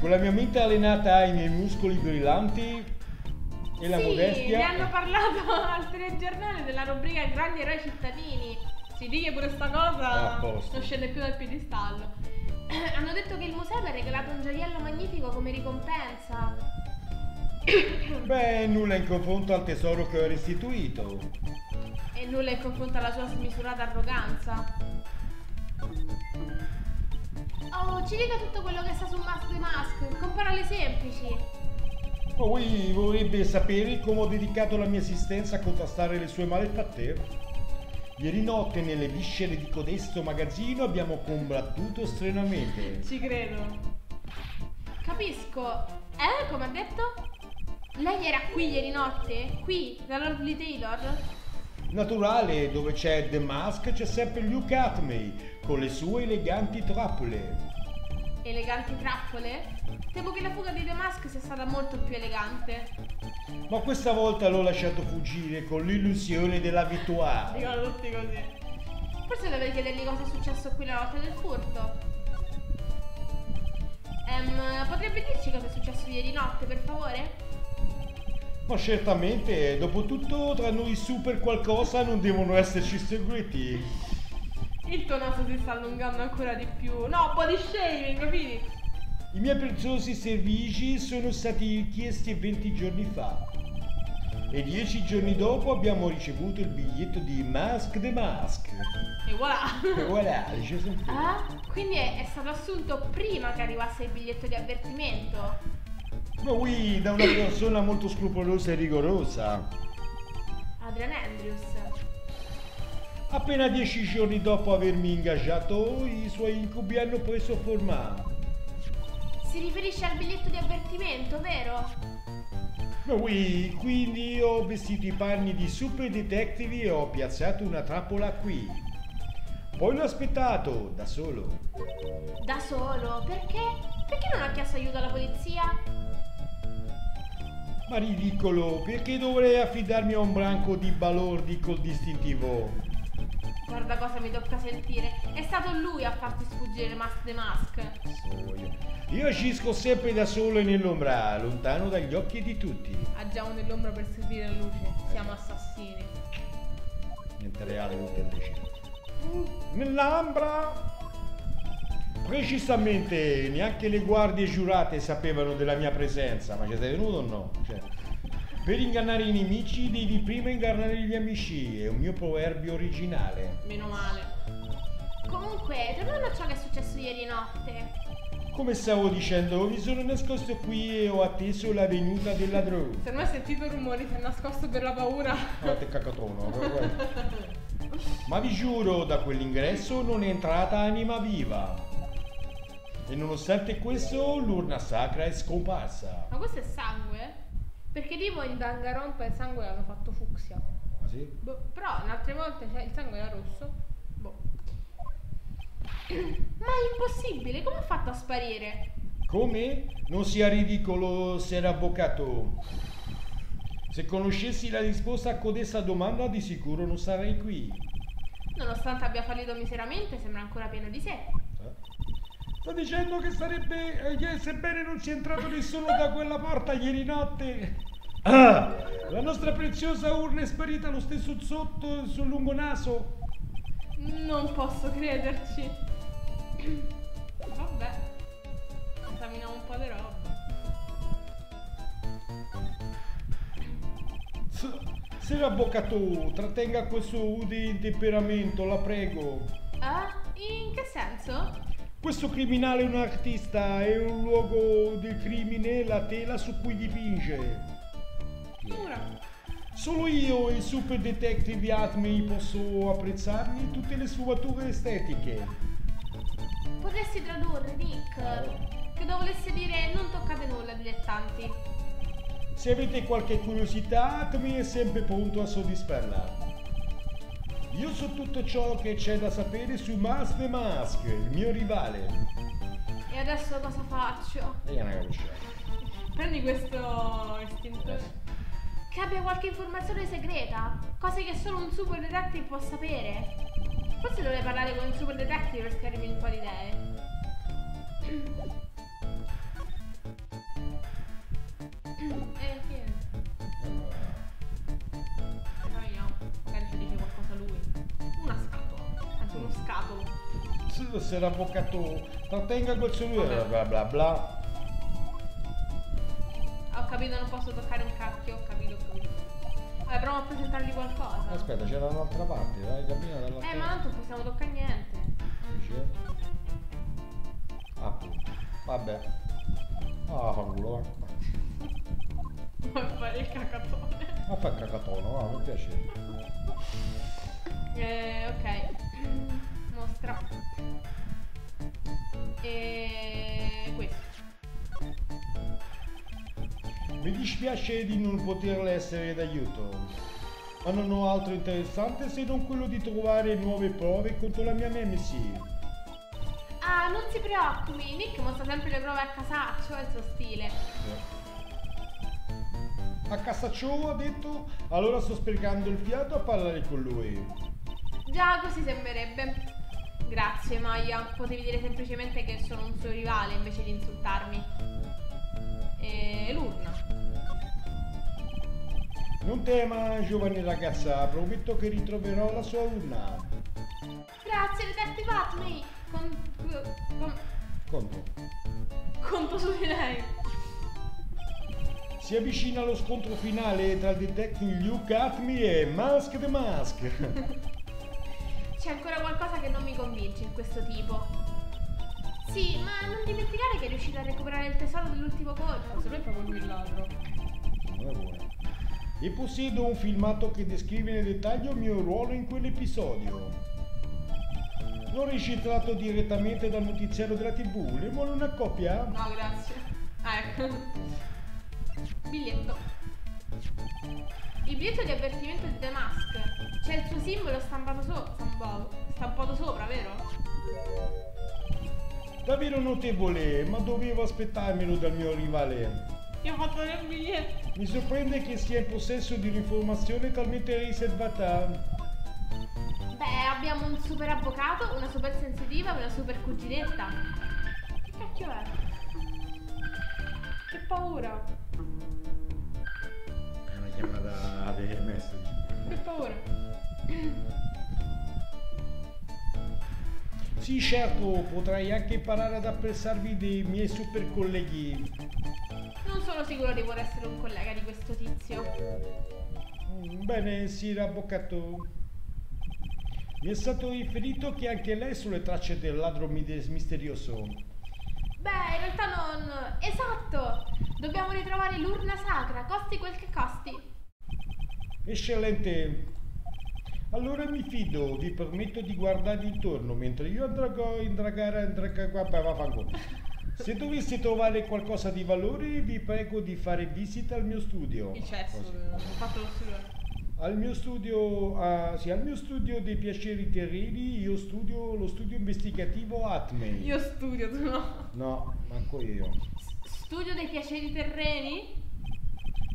Con la mia mente allenata ai miei muscoli brillanti e la modestia... Sì, hanno parlato al telegiornale della rubrica Grandi Eroi Cittadini. Si dice pure sta cosa, non scende più dal piedistallo. Hanno detto che il museo mi ha regalato un gioiello magnifico come ricompensa. Beh, nulla in confronto al tesoro che ho restituito. E nulla in confronto alla sua smisurata arroganza. Oh, ci dica tutto quello che sta su Mask DeMasque, con parole semplici. Oh, oui, vorrebbe sapere come ho dedicato la mia esistenza a contrastare le sue malefatte? Ieri notte nelle viscere di codesto magazzino abbiamo combattuto strenuamente. Ci credo. Capisco. Come ha detto? Lei era qui ieri notte? Qui, da Lordly Tailor? Naturale, dove c'è DeMasque c'è sempre Luke Atmey, con le sue eleganti trappole. Eleganti trappole? Temo che la fuga di DeMasque sia stata molto più elegante. Ma questa volta l'ho lasciato fuggire con l'illusione della vittoria. Dicono tutti così. Forse dovrei chiedergli cosa è successo qui la notte del furto. Potrebbe dirci cosa è successo ieri notte, per favore? Ma certamente, dopo tutto, tra noi super qualcosa non devono esserci segreti. Il tuo naso si sta allungando ancora di più. No, body shaming, capiti? I miei preziosi servigi sono stati richiesti 20 giorni fa. E 10 giorni dopo abbiamo ricevuto il biglietto di Mask DeMasque. E voilà! E voilà, dice sempre. Ah, quindi è stato assunto prima che arrivasse il biglietto di avvertimento? Ma oui, da una persona molto scrupolosa e rigorosa, Adrian Andrews. Appena 10 giorni dopo avermi ingaggiato, i suoi incubi hanno preso forma. Si riferisce al biglietto di avvertimento, vero? Ma oui, quindi ho vestito i panni di super detective e ho piazzato una trappola qui. Poi l'ho aspettato, da solo. Da solo? Perché? Perché non ha chiesto aiuto alla polizia? Ma ridicolo, perché dovrei affidarmi a un branco di balordi col distintivo? Guarda cosa mi tocca sentire, è stato lui a farti sfuggire Mask DeMasque. Io agisco sempre da solo e nell'ombra, lontano dagli occhi di tutti. Agiamo nell'ombra per servire la luce, siamo assassini. Niente reale, niente decente. Nell'ambra! Precisamente, neanche le guardie giurate sapevano della mia presenza, ma ci sei venuto o no? Cioè, per ingannare i nemici devi prima ingannare gli amici, è un mio proverbio originale. Meno male. Comunque, tornando a ciò che è successo ieri notte. Come stavo dicendo, mi sono nascosto qui e ho atteso la venuta del ladrone. Se non hai sentito rumori, ti è nascosto per la paura. No, te cacatono. Ma vi giuro, da quell'ingresso non è entrata anima viva. E nonostante questo, l'urna sacra è scomparsa. Ma questo è sangue? Perché tipo in Danganronpa il sangue l'hanno fatto fucsia. Ah sì? Boh, però altre volte cioè, il sangue era rosso. Boh. Ma è impossibile, come ha fatto a sparire? Come? Non sia ridicolo, se era avvocato. Se conoscessi la risposta a codessa domanda, di sicuro non sarei qui. Nonostante abbia fallito miseramente, sembra ancora pieno di sé. Sta dicendo che sarebbe, sebbene non sia entrato nessuno da quella porta ieri notte. Ah, La nostra preziosa urna è sparita allo stesso zotto sul lungo naso. Non posso crederci. Vabbè, esaminiamo un po' di roba. Signor Avvocato, trattenga questo udi intemperamento, la prego. Ah, in che senso? Questo criminale è un artista, è un luogo del crimine, la tela su cui dipinge. Ora. Solo io, il super detective Atmey, posso apprezzarne tutte le sfumature estetiche. Potresti tradurre, Nick, che volesse dire non toccate nulla, dilettanti. Se avete qualche curiosità, Atmey è sempre pronto a soddisfarla. Io so tutto ciò che c'è da sapere su Mask DeMasque, il mio rivale. E adesso cosa faccio? Prendi questo estintore. Che abbia qualche informazione segreta, cose che solo un super detective può sapere. Forse dovrei parlare con il super detective per schiarirmi un po' di idee. Chi è? Se era avvocato, trattenga quel cellulare, bla bla bla. Ho capito, non posso toccare un cacchio, ho capito, ho capito. Vabbè, provo a presentargli qualcosa. Aspetta, c'era un'altra parte, dai, cammina dall'altra parte. Ma tanto non possiamo toccare niente. Dice? Ah, vabbè. Ah, fa culo, va. Vuoi fare il cacatone? Ma fa il cacatone, va, mi piace. Ok. Mostra. E questo. Mi dispiace di non poterle essere d'aiuto, ma non ho altro interessante se non quello di trovare nuove prove contro la mia nemesi. Ah, non si preoccupi, Nick mostra sempre le prove a casaccio, è il suo stile. A casaccio, ha detto? Allora sto sprecando il fiato a parlare con lui. Già, così sembrerebbe. Grazie Maya, potevi dire semplicemente che sono un suo rivale invece di insultarmi. E l'urna. Non tema, giovane ragazza, prometto che ritroverò la sua urna. Grazie, detective Atmey. Conto su di lei. Si avvicina allo scontro finale tra il detective Luke Atmey e Mask DeMasque. C'è ancora qualcosa che non mi convince in questo tipo. Sì, ma non dimenticare che è riuscito a recuperare il tesoro dell'ultimo colpo. Se lui è proprio il ladro. E possiedo un filmato che descrive nel dettaglio il mio ruolo in quell'episodio. L'ho registrato direttamente dal notiziario della TV. Le vuole una copia? No, grazie. Ah, ecco. Biglietto. Il biglietto di avvertimento di DeMasque. C'è il suo simbolo stampato sopra, vero? Davvero notevole, ma dovevo aspettarmelo dal mio rivale. Ti ho fatto vedere il biglietto. Mi sorprende che sia in possesso di un'informazione talmente riservata. Beh, abbiamo un super avvocato, una super sensitiva e una super cuginetta. Che cacchio è? Che paura. È una chiamata dei messaggi. Che paura. Sì, certo, potrai anche imparare ad apprezzarvi dei miei super colleghi. Non sono sicuro di voler essere un collega di questo tizio. Bene, sì, avvocato. Mi è stato riferito che anche lei è sulle tracce del ladro misterioso. Beh, in realtà non... Esatto! Dobbiamo ritrovare l'urna sacra, costi quel che costi. Eccellente. Allora mi fido, vi permetto di guardare intorno mentre io andrò a indagare. Se dovessi trovare qualcosa di valore, vi prego di fare visita al mio studio. Al mio studio dei piaceri terreni, io studio lo studio investigativo Atmey. Io studio, tu no? No, manco io. Studio dei piaceri terreni?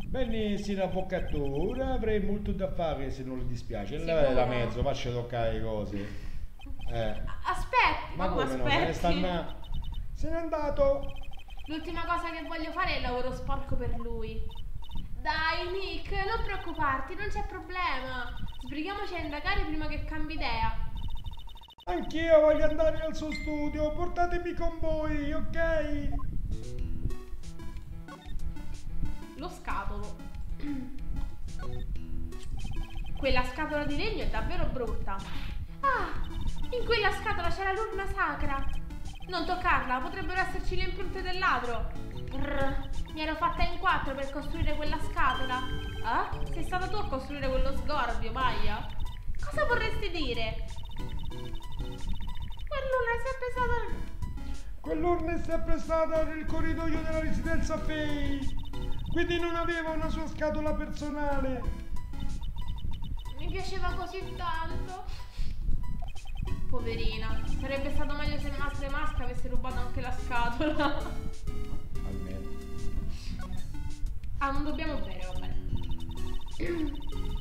Bene, signor avvocato, ora avrei molto da fare se non le dispiace. Lei è da mezzo, faccio toccare le cose. Aspetti, ma come aspetti? No, se n'è andato. L'ultima cosa che voglio fare è il lavoro sporco per lui. Dai Nick, non preoccuparti, non c'è problema. Sbrighiamoci a indagare prima che cambi idea. Anch'io voglio andare al suo studio, portatemi con voi, ok? Lo scatolo. Quella scatola di legno è davvero brutta. Ah, in quella scatola c'era l'urna sacra. Non toccarla, potrebbero esserci le impronte del ladro. Brr, mi ero fatta in quattro per costruire quella scatola. Ah, sei stata tu a costruire quello sgorbio, Maya? Cosa vorresti dire? Quell'urna è sempre stata nel corridoio della residenza Fey. Quindi non aveva una sua scatola personale. Mi piaceva così tanto. Poverina, sarebbe stato meglio se Mask DeMasque avesse rubato anche la scatola. Almeno. Ah, non dobbiamo bere, va bene.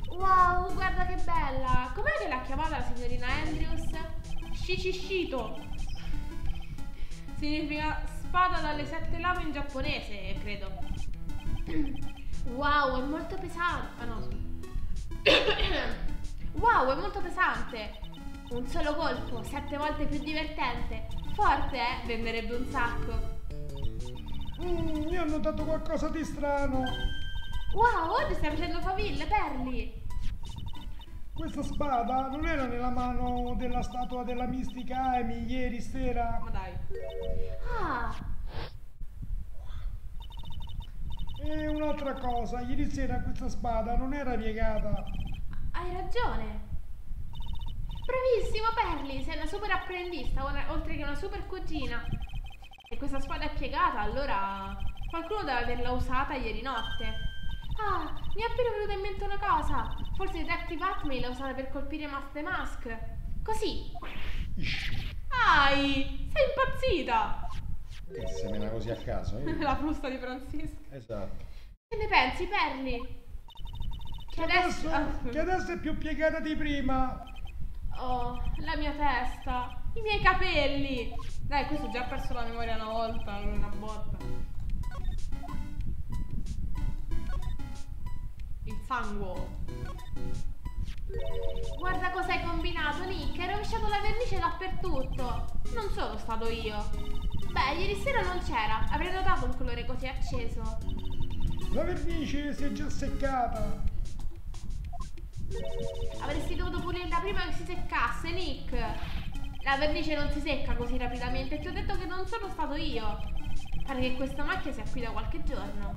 Wow, guarda che bella. Com'è che l'ha chiamata la signorina Andrews? Shichishito. Significa spada dalle sette lame in giapponese, credo. Wow, è molto pesante. Ah no, scusa. Wow, è molto pesante. Un solo colpo, 7 volte più divertente. Forte, eh? Venderebbe un sacco. Io ho notato qualcosa di strano. Wow, oggi stai facendo faville, Perli. Questa spada non era nella mano della statua della mistica Ami ieri sera? Ma dai. Ah. E un'altra cosa, ieri sera questa spada non era piegata. Hai ragione. Bravissimo Perli, sei una super apprendista, oltre che una super cugina. Se questa spada è piegata, allora qualcuno deve averla usata ieri notte. Ah, mi è appena venuta in mente una cosa. Forse il Detective Atmey l'ha usata per colpire Mask DeMasque. Così. Ai, sei impazzita. Che se me la così a caso, eh? La frusta di Francisco. Esatto. Che ne pensi, Perli? Che adesso è più piegata di prima. Oh, la mia testa. I miei capelli. Dai, questo ho già perso la memoria una volta, non una botta. Il sangue. Guarda cosa hai combinato, Nick. Hai rovesciato la vernice dappertutto. Non sono stato io. Beh, ieri sera non c'era, avrei notato un colore così acceso. La vernice si è già seccata. Avresti dovuto pulirla prima che si seccasse, Nick. La vernice non si secca così rapidamente, ti ho detto che non sono stato io. Pare che questa macchia sia qui da qualche giorno.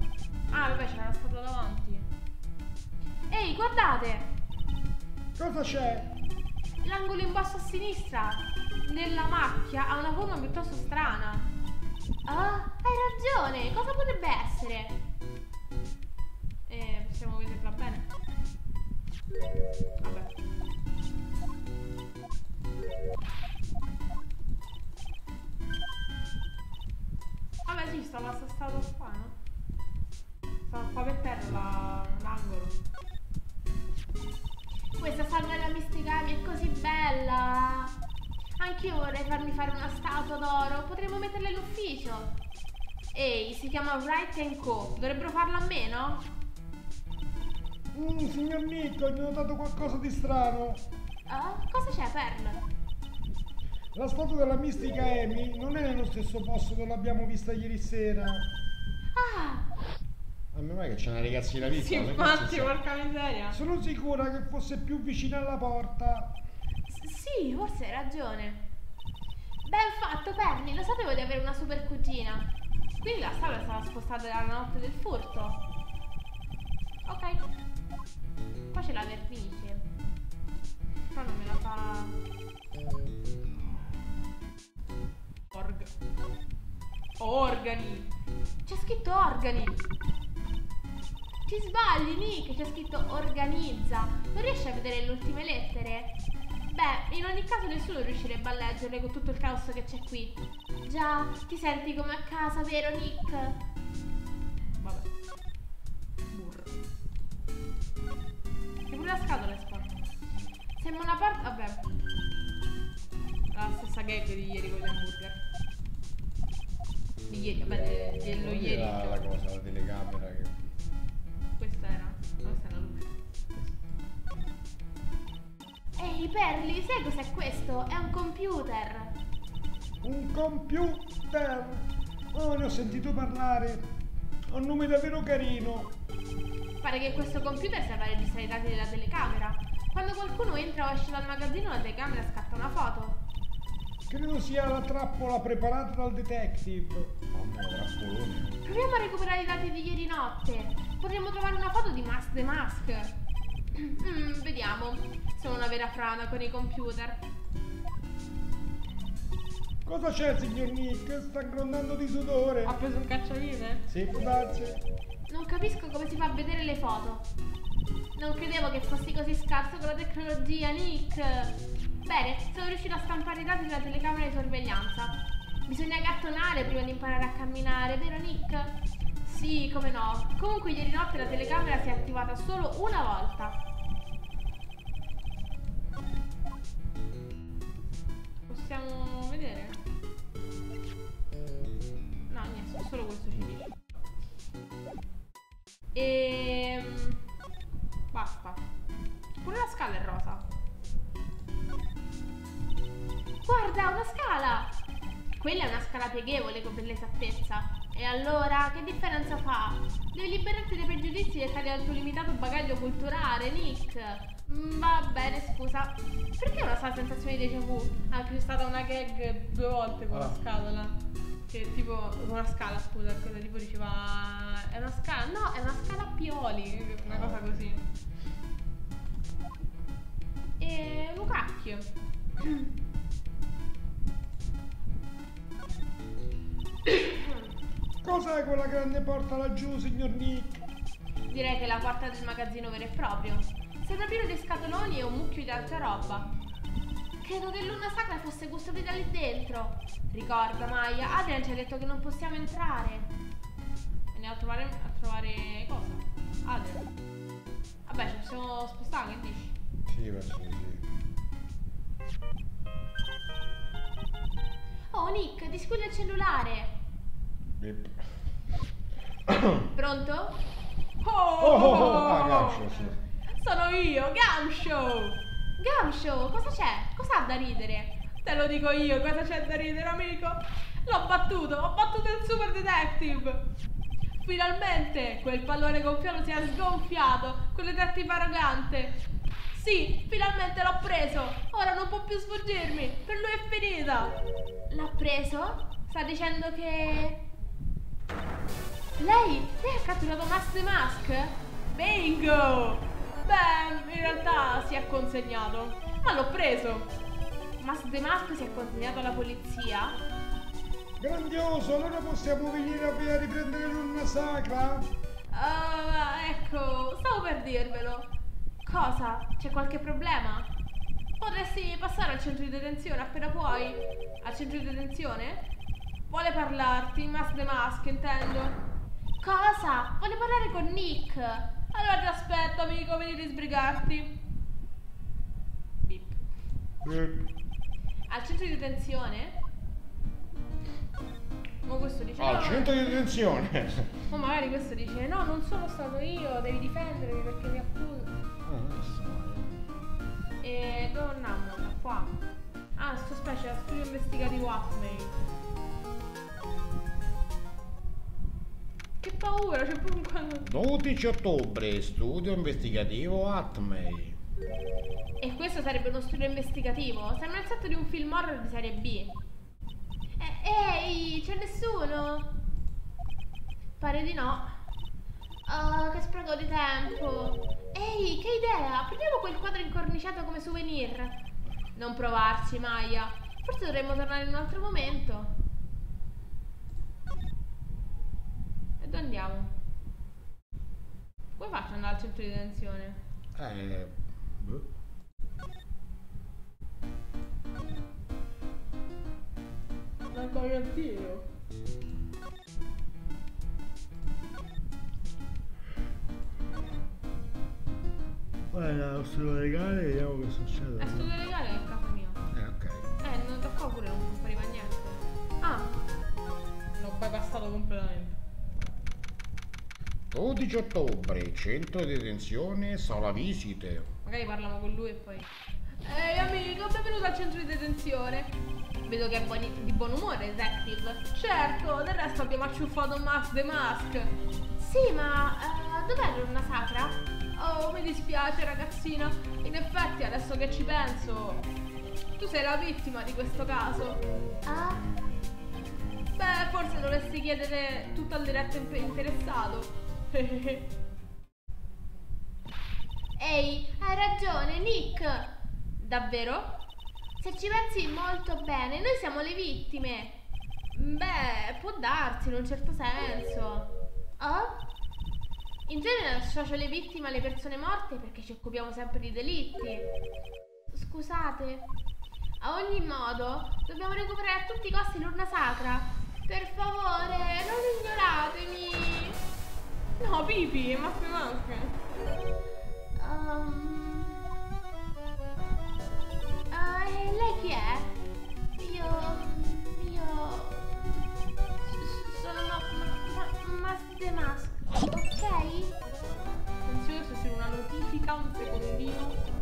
Ah, vabbè, c'era una statua davanti. Ehi, guardate! Cosa c'è? L'angolo in basso a sinistra nella macchia ha una forma piuttosto strana. Ah, hai ragione, cosa potrebbe essere? Possiamo vederla bene. Vabbè. Vabbè, ci sta la statua qua, no? Sta qua per terra l'angolo. Questa salva della mistica Ami è così bella. Anch'io vorrei farmi fare una statua d'oro. Potremmo metterla all'ufficio. Ehi, si chiama Wright & Co. Dovrebbero farla a meno? Signor Nick, ho notato qualcosa di strano. Cosa c'è, Pearl? La statua della mistica Ami non è nello stesso posto dove l'abbiamo vista ieri sera. Ah! A me mai che c'è una ragazzina lì. Sì, infatti, porca miseria. Sono sicura che fosse più vicina alla porta. Sì, forse hai ragione. Ben fatto, Perni, lo sapevo di avere una super cugina. Quindi la sala sarà spostata dalla notte del furto. Ok. Qua c'è la vernice. Qua non me la fa. Organi. C'è scritto organi. Ti sbagli, Nick, c'è scritto organizza. Non riesci a vedere le ultime lettere? Beh, in ogni caso nessuno riuscirebbe a leggerle con tutto il caos che c'è qui. Già, ti senti come a casa, vero Nick? Vabbè. Burro. E pure la scatola è sporca. Sembra una parte... Vabbè. La stessa gag di ieri con gli hamburger. Di ieri, vabbè, dello ieri. La cosa, la telecamera che... Questa Ehi Perli, sai cos'è questo? È un computer! Un computer! Oh, ne ho sentito parlare! Ha un nome davvero carino! Pare che questo computer serva a registrare i dati della telecamera. Quando qualcuno entra o esce dal magazzino, la telecamera scatta una foto. Credo sia la trappola preparata dal detective. Mamma, trappolone. Proviamo a recuperare i dati di ieri notte. Potremmo trovare una foto di Mask DeMasque. Vediamo. Sono una vera frana con i computer. Cosa c'è, signor Nick? Sta grondando di sudore. Ha preso un cacciavite? Sì, può darsi. Non capisco come si fa a vedere le foto. Non credevo che fossi così scarso con la tecnologia, Nick. Bene, sono riuscito a stampare i dati della telecamera di sorveglianza. Bisogna gattonare prima di imparare a camminare, vero Nick? Sì, come no. Comunque ieri notte la telecamera si è attivata solo una volta. Possiamo vedere? No, niente, solo questo ci dice. Basta. Pure la scala è rosa. Guarda, una scala! Quella è una scala pieghevole per l'esattezza. E allora, che differenza fa? Devi liberarti dai pregiudizi dettati dal tuo limitato bagaglio culturale, Nick. Va bene, scusa. Perché una sola sensazione di déjà vu? Anche c'è stata una gag due volte con la scatola. Che tipo, con una scala, scusa, cosa tipo diceva... È una scala? No, è una scala a pioli, una cosa così. E... un cacchio. Cos'è quella grande porta laggiù, signor Nick? Direi che è la porta del magazzino vero e proprio. Sembra pieno di scatoloni e un mucchio di altra roba. Credo che l'una sacra fosse custodita lì dentro. Ricorda, Maya, Adrian ci ha detto che non possiamo entrare. Andiamo a trovare cosa? Adrian. Vabbè, ci possiamo spostare, che dici? Sì, verso così. Oh, Nick, ti squilla il cellulare. Bip. Pronto? Gamshow, sì. Sono io, Gamshow! Gamshow, cosa c'è? Cos'ha da ridere? Te lo dico io, cosa c'è da ridere, amico? L'ho battuto, ho battuto il super detective! Finalmente, quel pallone gonfiato si è sgonfiato, quel detective arrogante! Sì, finalmente l'ho preso! Ora non può più sfuggirmi, per lui è finita! L'ha preso? Sta dicendo che... Lei ha catturato Mask DeMasque? Bingo! Beh, in realtà si è consegnato. Ma l'ho preso! Mask DeMasque si è consegnato alla polizia? Grandioso! Allora possiamo venire a riprendere l'urna sacra? Ecco, stavo per dirvelo. Cosa? C'è qualche problema? Potresti passare al centro di detenzione appena puoi? Al centro di detenzione? Vuole parlarti, Mask DeMasque, intendo. Cosa? Vuole parlare con Nick? Allora ti aspetto, amico, vieni a sbrigarti. Bip. Al centro di detenzione? Ma questo dice al centro di detenzione! O magari questo dice no, non sono stato io, devi difendermi perché mi accuso. E dove andiamo? Qua. Ah, sto specie da studio investigativo Atmey. Che paura, c'è proprio quando... 12 ottobre, studio investigativo Atmey. E questo sarebbe uno studio investigativo? Sembra il set di un film horror di serie B. Ehi, c'è nessuno? Pare di no. Oh, che spreco di tempo. Ehi, che idea! Prendiamo quel quadro incorniciato come souvenir. Non provarci, Maya. Forse dovremmo tornare in un altro momento. E dove andiamo? Come faccio ad andare al centro di detenzione? Ma come attivo? Guarda, studio legale, vediamo che succede. È studio legale è a casa mia. Ok. Non da qua pure non compariva niente. Ah! L'ho bypassato completamente. 12 ottobre, centro di detenzione, sala visite. Magari parliamo con lui e poi... Ehi amico, benvenuto al centro di detenzione. Vedo che è di buon umore, detective. Certo, del resto abbiamo acciuffato Mask DeMasque. Sì, ma dov'è una sacra? Oh, mi dispiace ragazzina. In effetti, adesso che ci penso, tu sei la vittima di questo caso. Ah? Beh, forse dovresti chiedere tutto al diretto interessato. Ehi, hai ragione, Nick. Davvero? Se ci pensi molto bene, noi siamo le vittime. Beh, può darsi in un certo senso. Oh? In genere associo le vittime alle persone morte perché ci occupiamo sempre di delitti. Scusate. A ogni modo, dobbiamo recuperare a tutti i costi l'urna sacra. Per favore, non ignoratemi. No, Pipi, ma che manca. Lei chi è? Io sono Mask DeMasque, ok? Attenzione, se c'è una notifica, un secondino.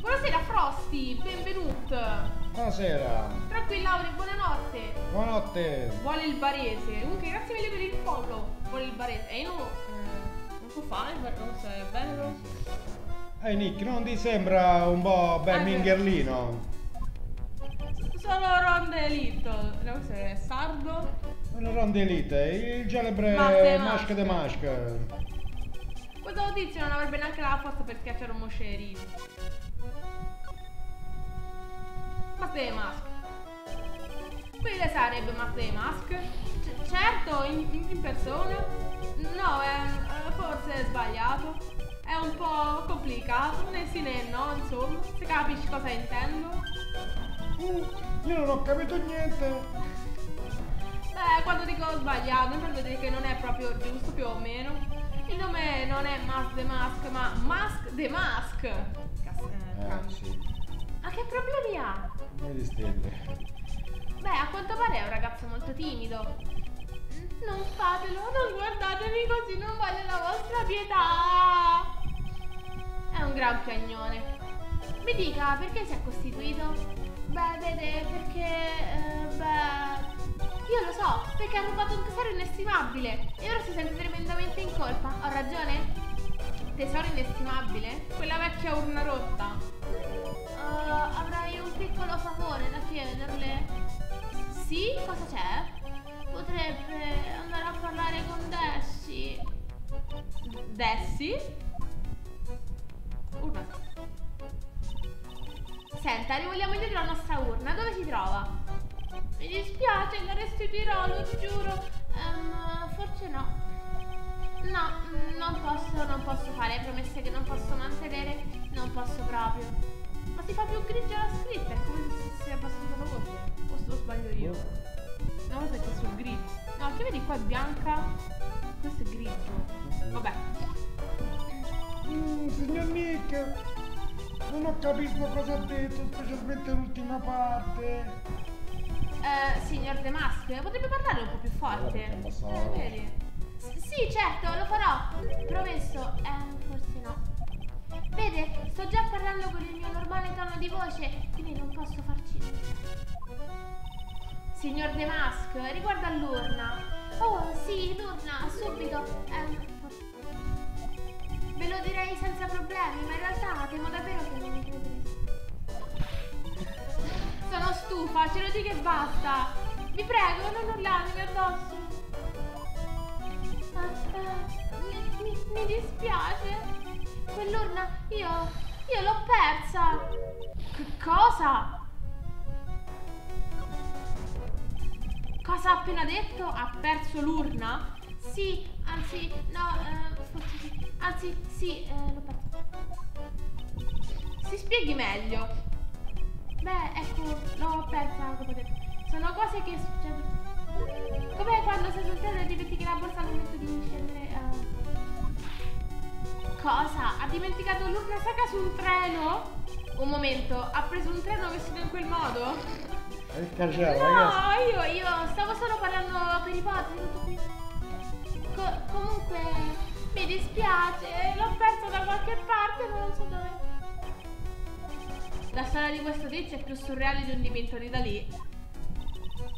Buonasera Frosty, benvenuto. Buonasera. Tranquilla Laura, buonanotte. Buonanotte. Vuole il barese. Comunque grazie mille per il follow. Vuole il barese. E io non può fare, non so, è bello. Ehi Nick, non ti sembra un po' bel mingerlino? Sono Ron DeLite, questo è sardo. Sono Ron DeLite, il celebre Mask DeMasque. Questo tizio non avrebbe neanche la forza per schiacciare un moscerino. Mask DeMasque. Quindi lei sarebbe Mask DeMasque? Certo, in persona. No, forse è sbagliato. È un po' complicato, né sì né no, insomma, se capisci cosa intendo. Io non ho capito niente. Beh, quando dico sbagliato, intendo dire che non è proprio giusto, più o meno. Il nome non è Mask DeMasque, ma Mask DeMasque. Sì. Ma che problemi ha? Non gli stende. Beh, a quanto pare è un ragazzo molto timido. Non fatelo, non guardatemi così, non voglio la vostra pietà. È un gran piagnone. Mi dica, perché si è costituito? Beh, vede, perché... io lo so, perché ha rubato un tesoro inestimabile. E ora si sente tremendamente in colpa, ho ragione? Tesoro inestimabile? Quella vecchia urna rotta. Avrai un piccolo favore da chiederle. Sì? Cosa c'è? Potrebbe andare a parlare con Dessi. Dessi? Urna. Senta, ne vogliamo dietro la nostra urna. Dove si trova? Mi dispiace, la restituirò, lo giuro. Forse no. No, non posso fare promesse che non posso mantenere. Non posso proprio. Ma si fa più grigia la scritta, è come se sia passato la voce. O se lo sbaglio io? No, cosa è che sul grigio? No, che vedi qua è bianca? Questo è grigio. Vabbè. Signor Nick, non ho capito cosa ha detto, specialmente l'ultima parte. Signor DeMasque, potrebbe parlare un po' più forte? Vedi? Sì, certo, lo farò. Promesso. Forse no. Vede, sto già parlando con il mio normale tono di voce, quindi non posso farci niente. Signor DeMasque, riguarda l'urna. Oh, sì, l'urna, subito. Ve lo direi senza problemi, ma in realtà temo davvero che non mi credete. Sono stufa, ce lo dico e basta. Vi prego, non urlatemi addosso. Mi dispiace. Quell'urna, io l'ho persa. Che cosa? Cosa ha appena detto? Ha perso l'urna? Sì, anzi, no, forse sì. Anzi, sì, l'ho persa. Si spieghi meglio. Beh, ecco, l'ho persa, come ho detto. Sono cose che succedono. Come quando sei sul treno e dimentichi la borsa al momento di scendere. Cosa? Ha dimenticato l'urna sacra su un treno? Un momento, ha preso un treno vestito in quel modo? No, io stavo solo parlando per i padri. Comunque mi dispiace, l'ho perso da qualche parte, non so dove. La storia di questo tizio è più surreale di un Dimentori da lì.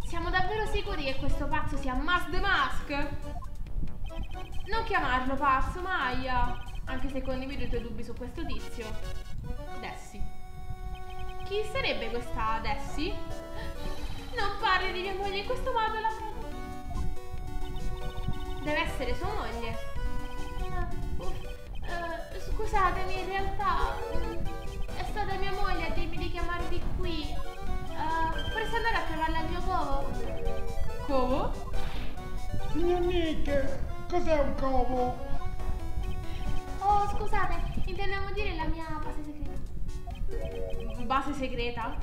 Siamo davvero sicuri che questo pazzo sia Mask DeMasque? Non chiamarlo pazzo, Maya. Anche se condivido i tuoi dubbi su questo tizio. Dessi. Chi sarebbe questa Dessi? Non parli di mia moglie in questo modo, la... Deve essere sua moglie. Scusatemi, in realtà... è stata mia moglie a dirmi di chiamarvi qui. Potresti andare a trovarla al mio covo? Covo? Signor Nick, cos'è un covo? Oh, scusate, intendiamo dire la mia base segreta. Base segreta?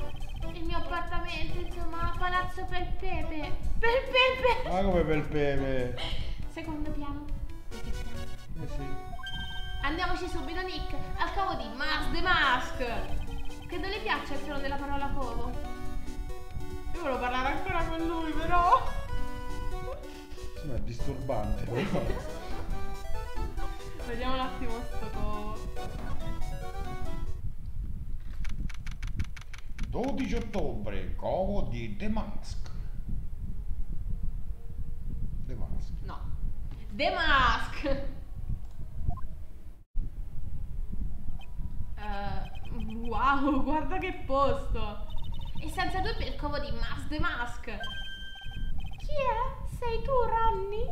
Il mio appartamento, insomma, palazzo per Pepe. Per Pepe! Ma come per Pepe? Secondo piano. Eh sì. Andiamoci subito, Nick, al covo di Mask DeMasque. Credo le piaccia il suono della parola covo. Io volevo parlare ancora con lui, però. Insomma, è disturbante. Vediamo un attimo sto covo. 12 ottobre, covo di DeMasque. DeMasque. No. DeMasque. Wow, guarda che posto! E senza dubbio il covo di Mask DeMasque. Chi è? Sei tu, Ronny?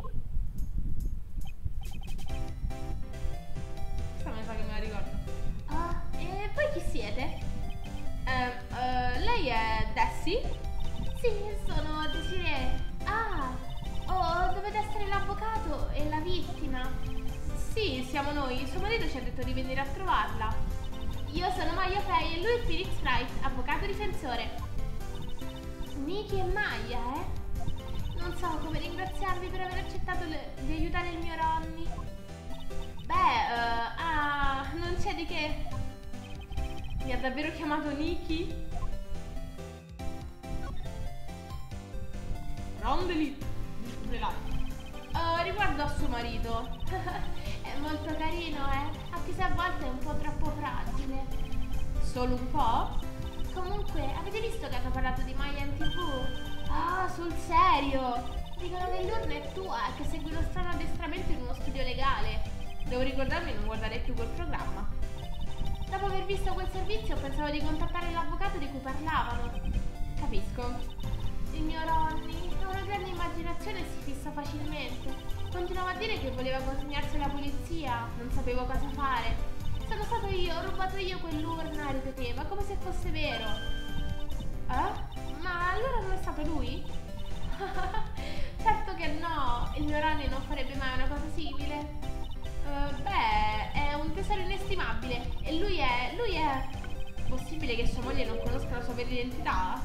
Questa me sa che me la ricordo. Ah, e voi chi siete? Lei è Dessi? Sì, sono Desiree. Ah, oh, dovete essere l'avvocato e la vittima. Sì, siamo noi. Suo marito ci ha detto di venire a trovarla. Io sono Maya Fey e lui è Phoenix Wright, avvocato difensore. Miki e Maya, eh? Non so come ringraziarvi per aver accettato di aiutare il mio Ronny. Beh, non c'è di che. Mi ha davvero chiamato Nicky? Ron DeLite. Riguardo a suo marito. È molto carino, eh? Anche se a volte è un po' troppo fragile. Solo un po'? Comunque, avete visto che hanno parlato di Maya in TV? Ah, sul serio! Dicono che l'urna è tua e che segui uno strano addestramento in uno studio legale. Devo ricordarmi di non guardare più quel programma. Dopo aver visto quel servizio pensavo di contattare l'avvocato di cui parlavano. Capisco. Il mio Ronny ha una grande immaginazione e si fissa facilmente. Continuava a dire che voleva consegnarsi alla polizia, non sapevo cosa fare. Sono stato io, ho rubato io quell'urna, ripeteva, come se fosse vero. Eh? Ma allora non è stato lui? Certo che no, il mio Ronny non farebbe mai una cosa simile. Beh, è un tesoro inestimabile e lui è... Possibile che sua moglie non conosca la sua vera identità?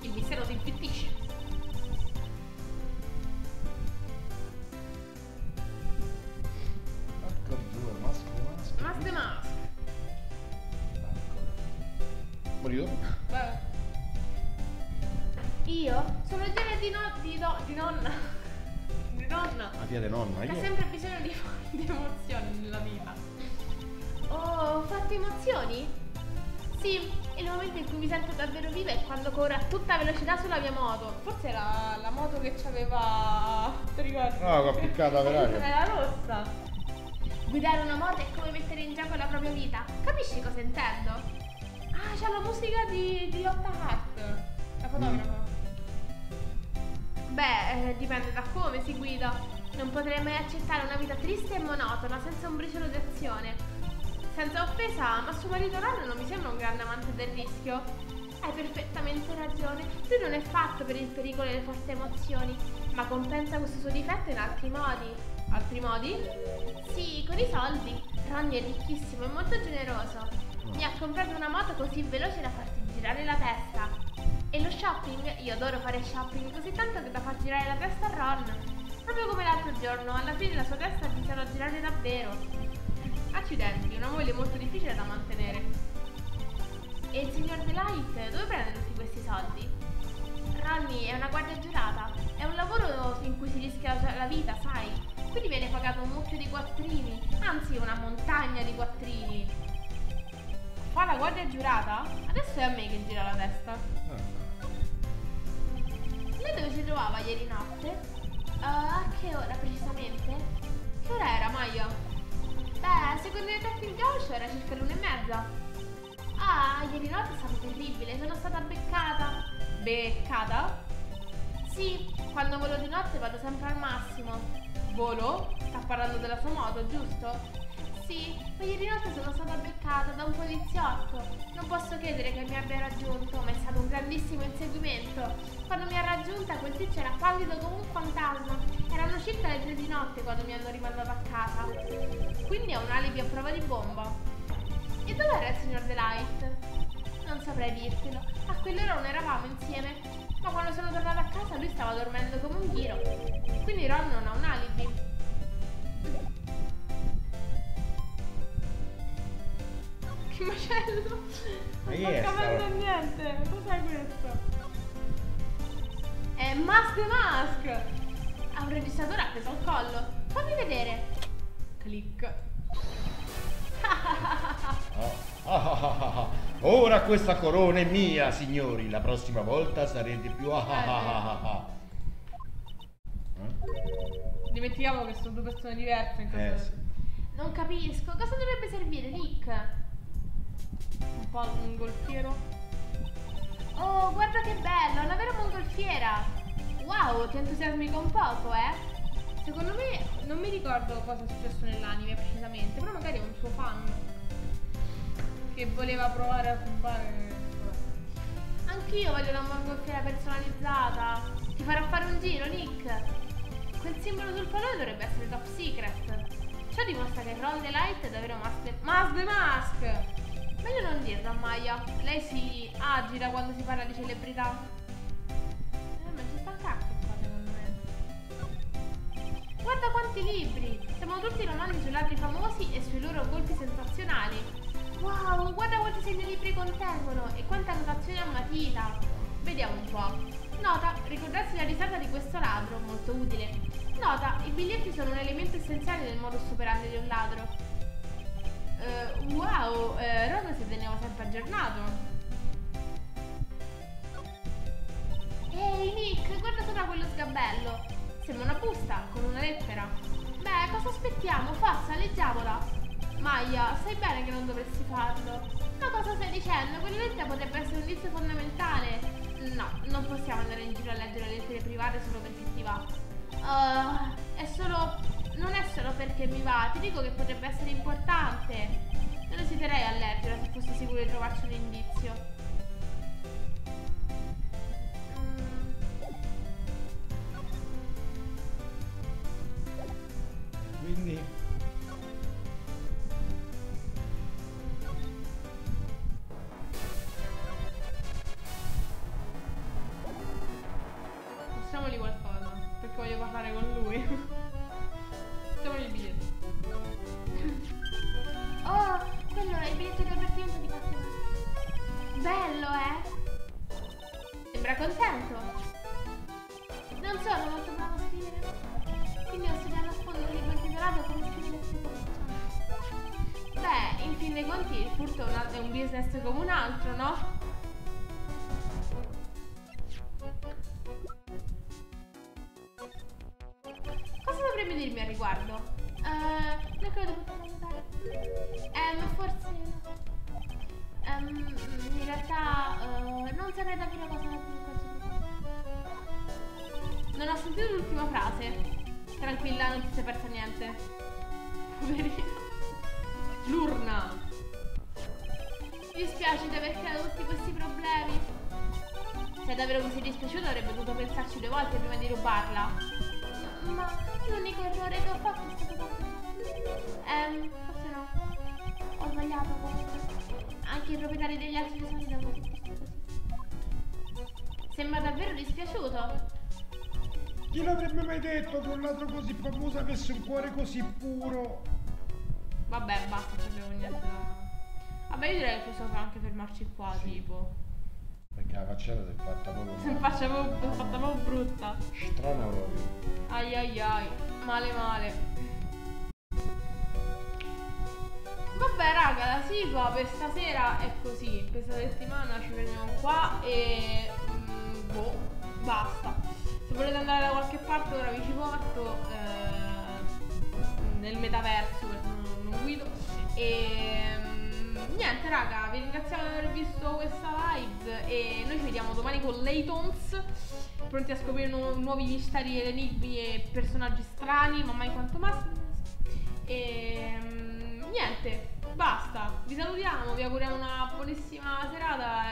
Il mistero si infittisce. Porca due, Mask DeMasque. Mask DeMasque. Morito? Beh. Io sono il genere di nonna. Di nonna. La figlia di nonna, io. Ho sempre bisogno di emozioni nella vita. Oh, ho fatto emozioni? Sì, il momento in cui mi sento davvero viva è quando corro a tutta velocità sulla mia moto. Forse era la moto che c'aveva... ti ricordi? No, l'ho appiccata per aria. Era rossa. Guidare una moto è come mettere in gioco la propria vita. Capisci cosa intendo? Ah, c'è la musica di Lotta Hart, la fotografa. Beh, dipende da come si guida. Non potrei mai accettare una vita triste e monotona senza un briciolo di azione. Senza offesa, ma suo marito Ron non mi sembra un grande amante del rischio. Hai perfettamente ragione, lui non è fatto per il pericolo e le forti emozioni, ma compensa questo suo difetto in altri modi. Altri modi? Sì, con i soldi. Ron è ricchissimo e molto generoso. Mi ha comprato una moto così veloce da farti girare la testa. E lo shopping? Io adoro fare shopping così tanto che da far girare la testa a Ron. Proprio come l'altro giorno, alla fine la sua testa ha iniziato a girare davvero. Accidenti, una moglie molto difficile da mantenere. E il signor DeLite dove prende tutti questi soldi? Ronny è una guardia giurata, è un lavoro pagato un mucchio di quattrini, anzi una montagna di quattrini. Fa la guardia giurata? Adesso è a me che gira la testa. Lei dove si trovava ieri notte? A che ora precisamente? Che ora era, Maya? Beh, secondo le tecniche di gaucho era circa l'1:30. Ah, ieri notte è stato terribile, sono stata beccata. Beccata? Sì, quando volo di notte vado sempre al massimo. Volo? Sta parlando della sua moto, giusto? Sì, ma ieri notte sono stata beccata da un poliziotto. Non posso credere che mi abbia raggiunto, ma è stato un grandissimo inseguimento. Quando mi ha raggiunta quel tizio era pallido come un fantasma. Erano circa le 3 di notte quando mi hanno rimandato a casa. Quindi è un alibi a prova di bomba. E dov'era il signor DeLite? Non saprei dirtelo, a quell'ora non eravamo insieme. Ma quando sono tornata a casa lui stava dormendo come un ghiro. Quindi Ron non ha un alibi. Che macello! Non sto capendo niente. Cos'è questo? È Mask DeMasque! Ha un registratore appeso al collo. Fammi vedere. Clic. Ora questa corona è mia, signori. La prossima volta sarete più Dimentichiamo che sono due persone diverse in questo. Sì. Non capisco, cosa dovrebbe servire, Nick? Un po' un golfiero. Oh, guarda che bello, è una vera mongolfiera. Wow, ti entusiasmi con poco, eh? Secondo me, non mi ricordo cosa è successo nell'anime precisamente, però magari è un suo fan che voleva provare a fare. Anch'io voglio una mongolfiera personalizzata. Ti farò fare un giro, Nick. Quel simbolo sul pallone dovrebbe essere top secret. Ciò dimostra che Ron DeLite è davvero Mask DeMasque. Meglio non dirlo a Maya. Lei si agita quando si parla di celebrità. Ma ci sta cacchio qua, secondo me. Guarda quanti libri. Siamo tutti romanzi sui ladri famosi e sui loro colpi sensazionali. Wow, guarda quanti segnalibri contengono e quanta notazione a matita. Vediamo un po'. Nota, ricordarsi la risata di questo ladro, molto utile. Nota, i biglietti sono un elemento essenziale del modus operandi di un ladro. Ron si teneva sempre aggiornato. Ehi, Nick, guarda sopra quello sgabello. Sembra una busta, con una lettera. Beh, cosa aspettiamo? Forza, leggiamola. Maya, sai bene che non dovresti farlo. Ma cosa stai dicendo? Quella lettera potrebbe essere un indizio fondamentale. No, non possiamo andare in giro a leggere lettere private solo perché ti va. Non è solo perché mi va, ti dico che potrebbe essere importante. Non esiterei a leggere se fossi sicuro di trovarci un indizio. Quindi... qualcosa, perché voglio parlare con lui. Facciamo il biglietto. Oh, quello è il biglietto di avvertimento di Patrick. Bello, eh? Sembra contento. Non sono molto bravo a scrivere, quindi ho studiato a sfondo libro intitolato Come scrivere il furto. Beh, in fin dei conti il furto è un business come un altro, no? Dirmi al riguardo. Non credo che possa aiutare. Forse in realtà non saprei davvero cosa dire. Non ho sentito l'ultima frase. Tranquilla, non ti sei persa niente. Poverina. L'urna. Mi dispiace di aver creato tutti questi problemi. Se è davvero così dispiaciuto avrebbe dovuto pensarci 2 volte prima di rubarla. Ma... l'unico errore che ho fatto è stato forse no. Ho sbagliato forse. Anche i proprietari degli altri tesori da voi. Sembra davvero dispiaciuto. Chi l'avrebbe mai detto che un ladro così famoso avesse un cuore così puro? Vabbè, basta, non abbiamo niente. Vabbè, io direi che possiamo anche fermarci qua, sì. Tipo. Perché la faccenda si è fatta proprio. Brutta. Strana proprio. Ai ai ai, male male. sigla per stasera è così. Questa settimana ci vediamo qua e boh, basta. Se volete andare da qualche parte ora vi ci porto, nel metaverso, perché non guido. E niente raga, vi ringraziamo di aver visto questa live e noi ci vediamo domani con Laytons, pronti a scoprire nuovi misteri ed enigmi e personaggi strani, ma mai quanto Mask. E niente, basta, vi salutiamo, vi auguriamo una buonissima serata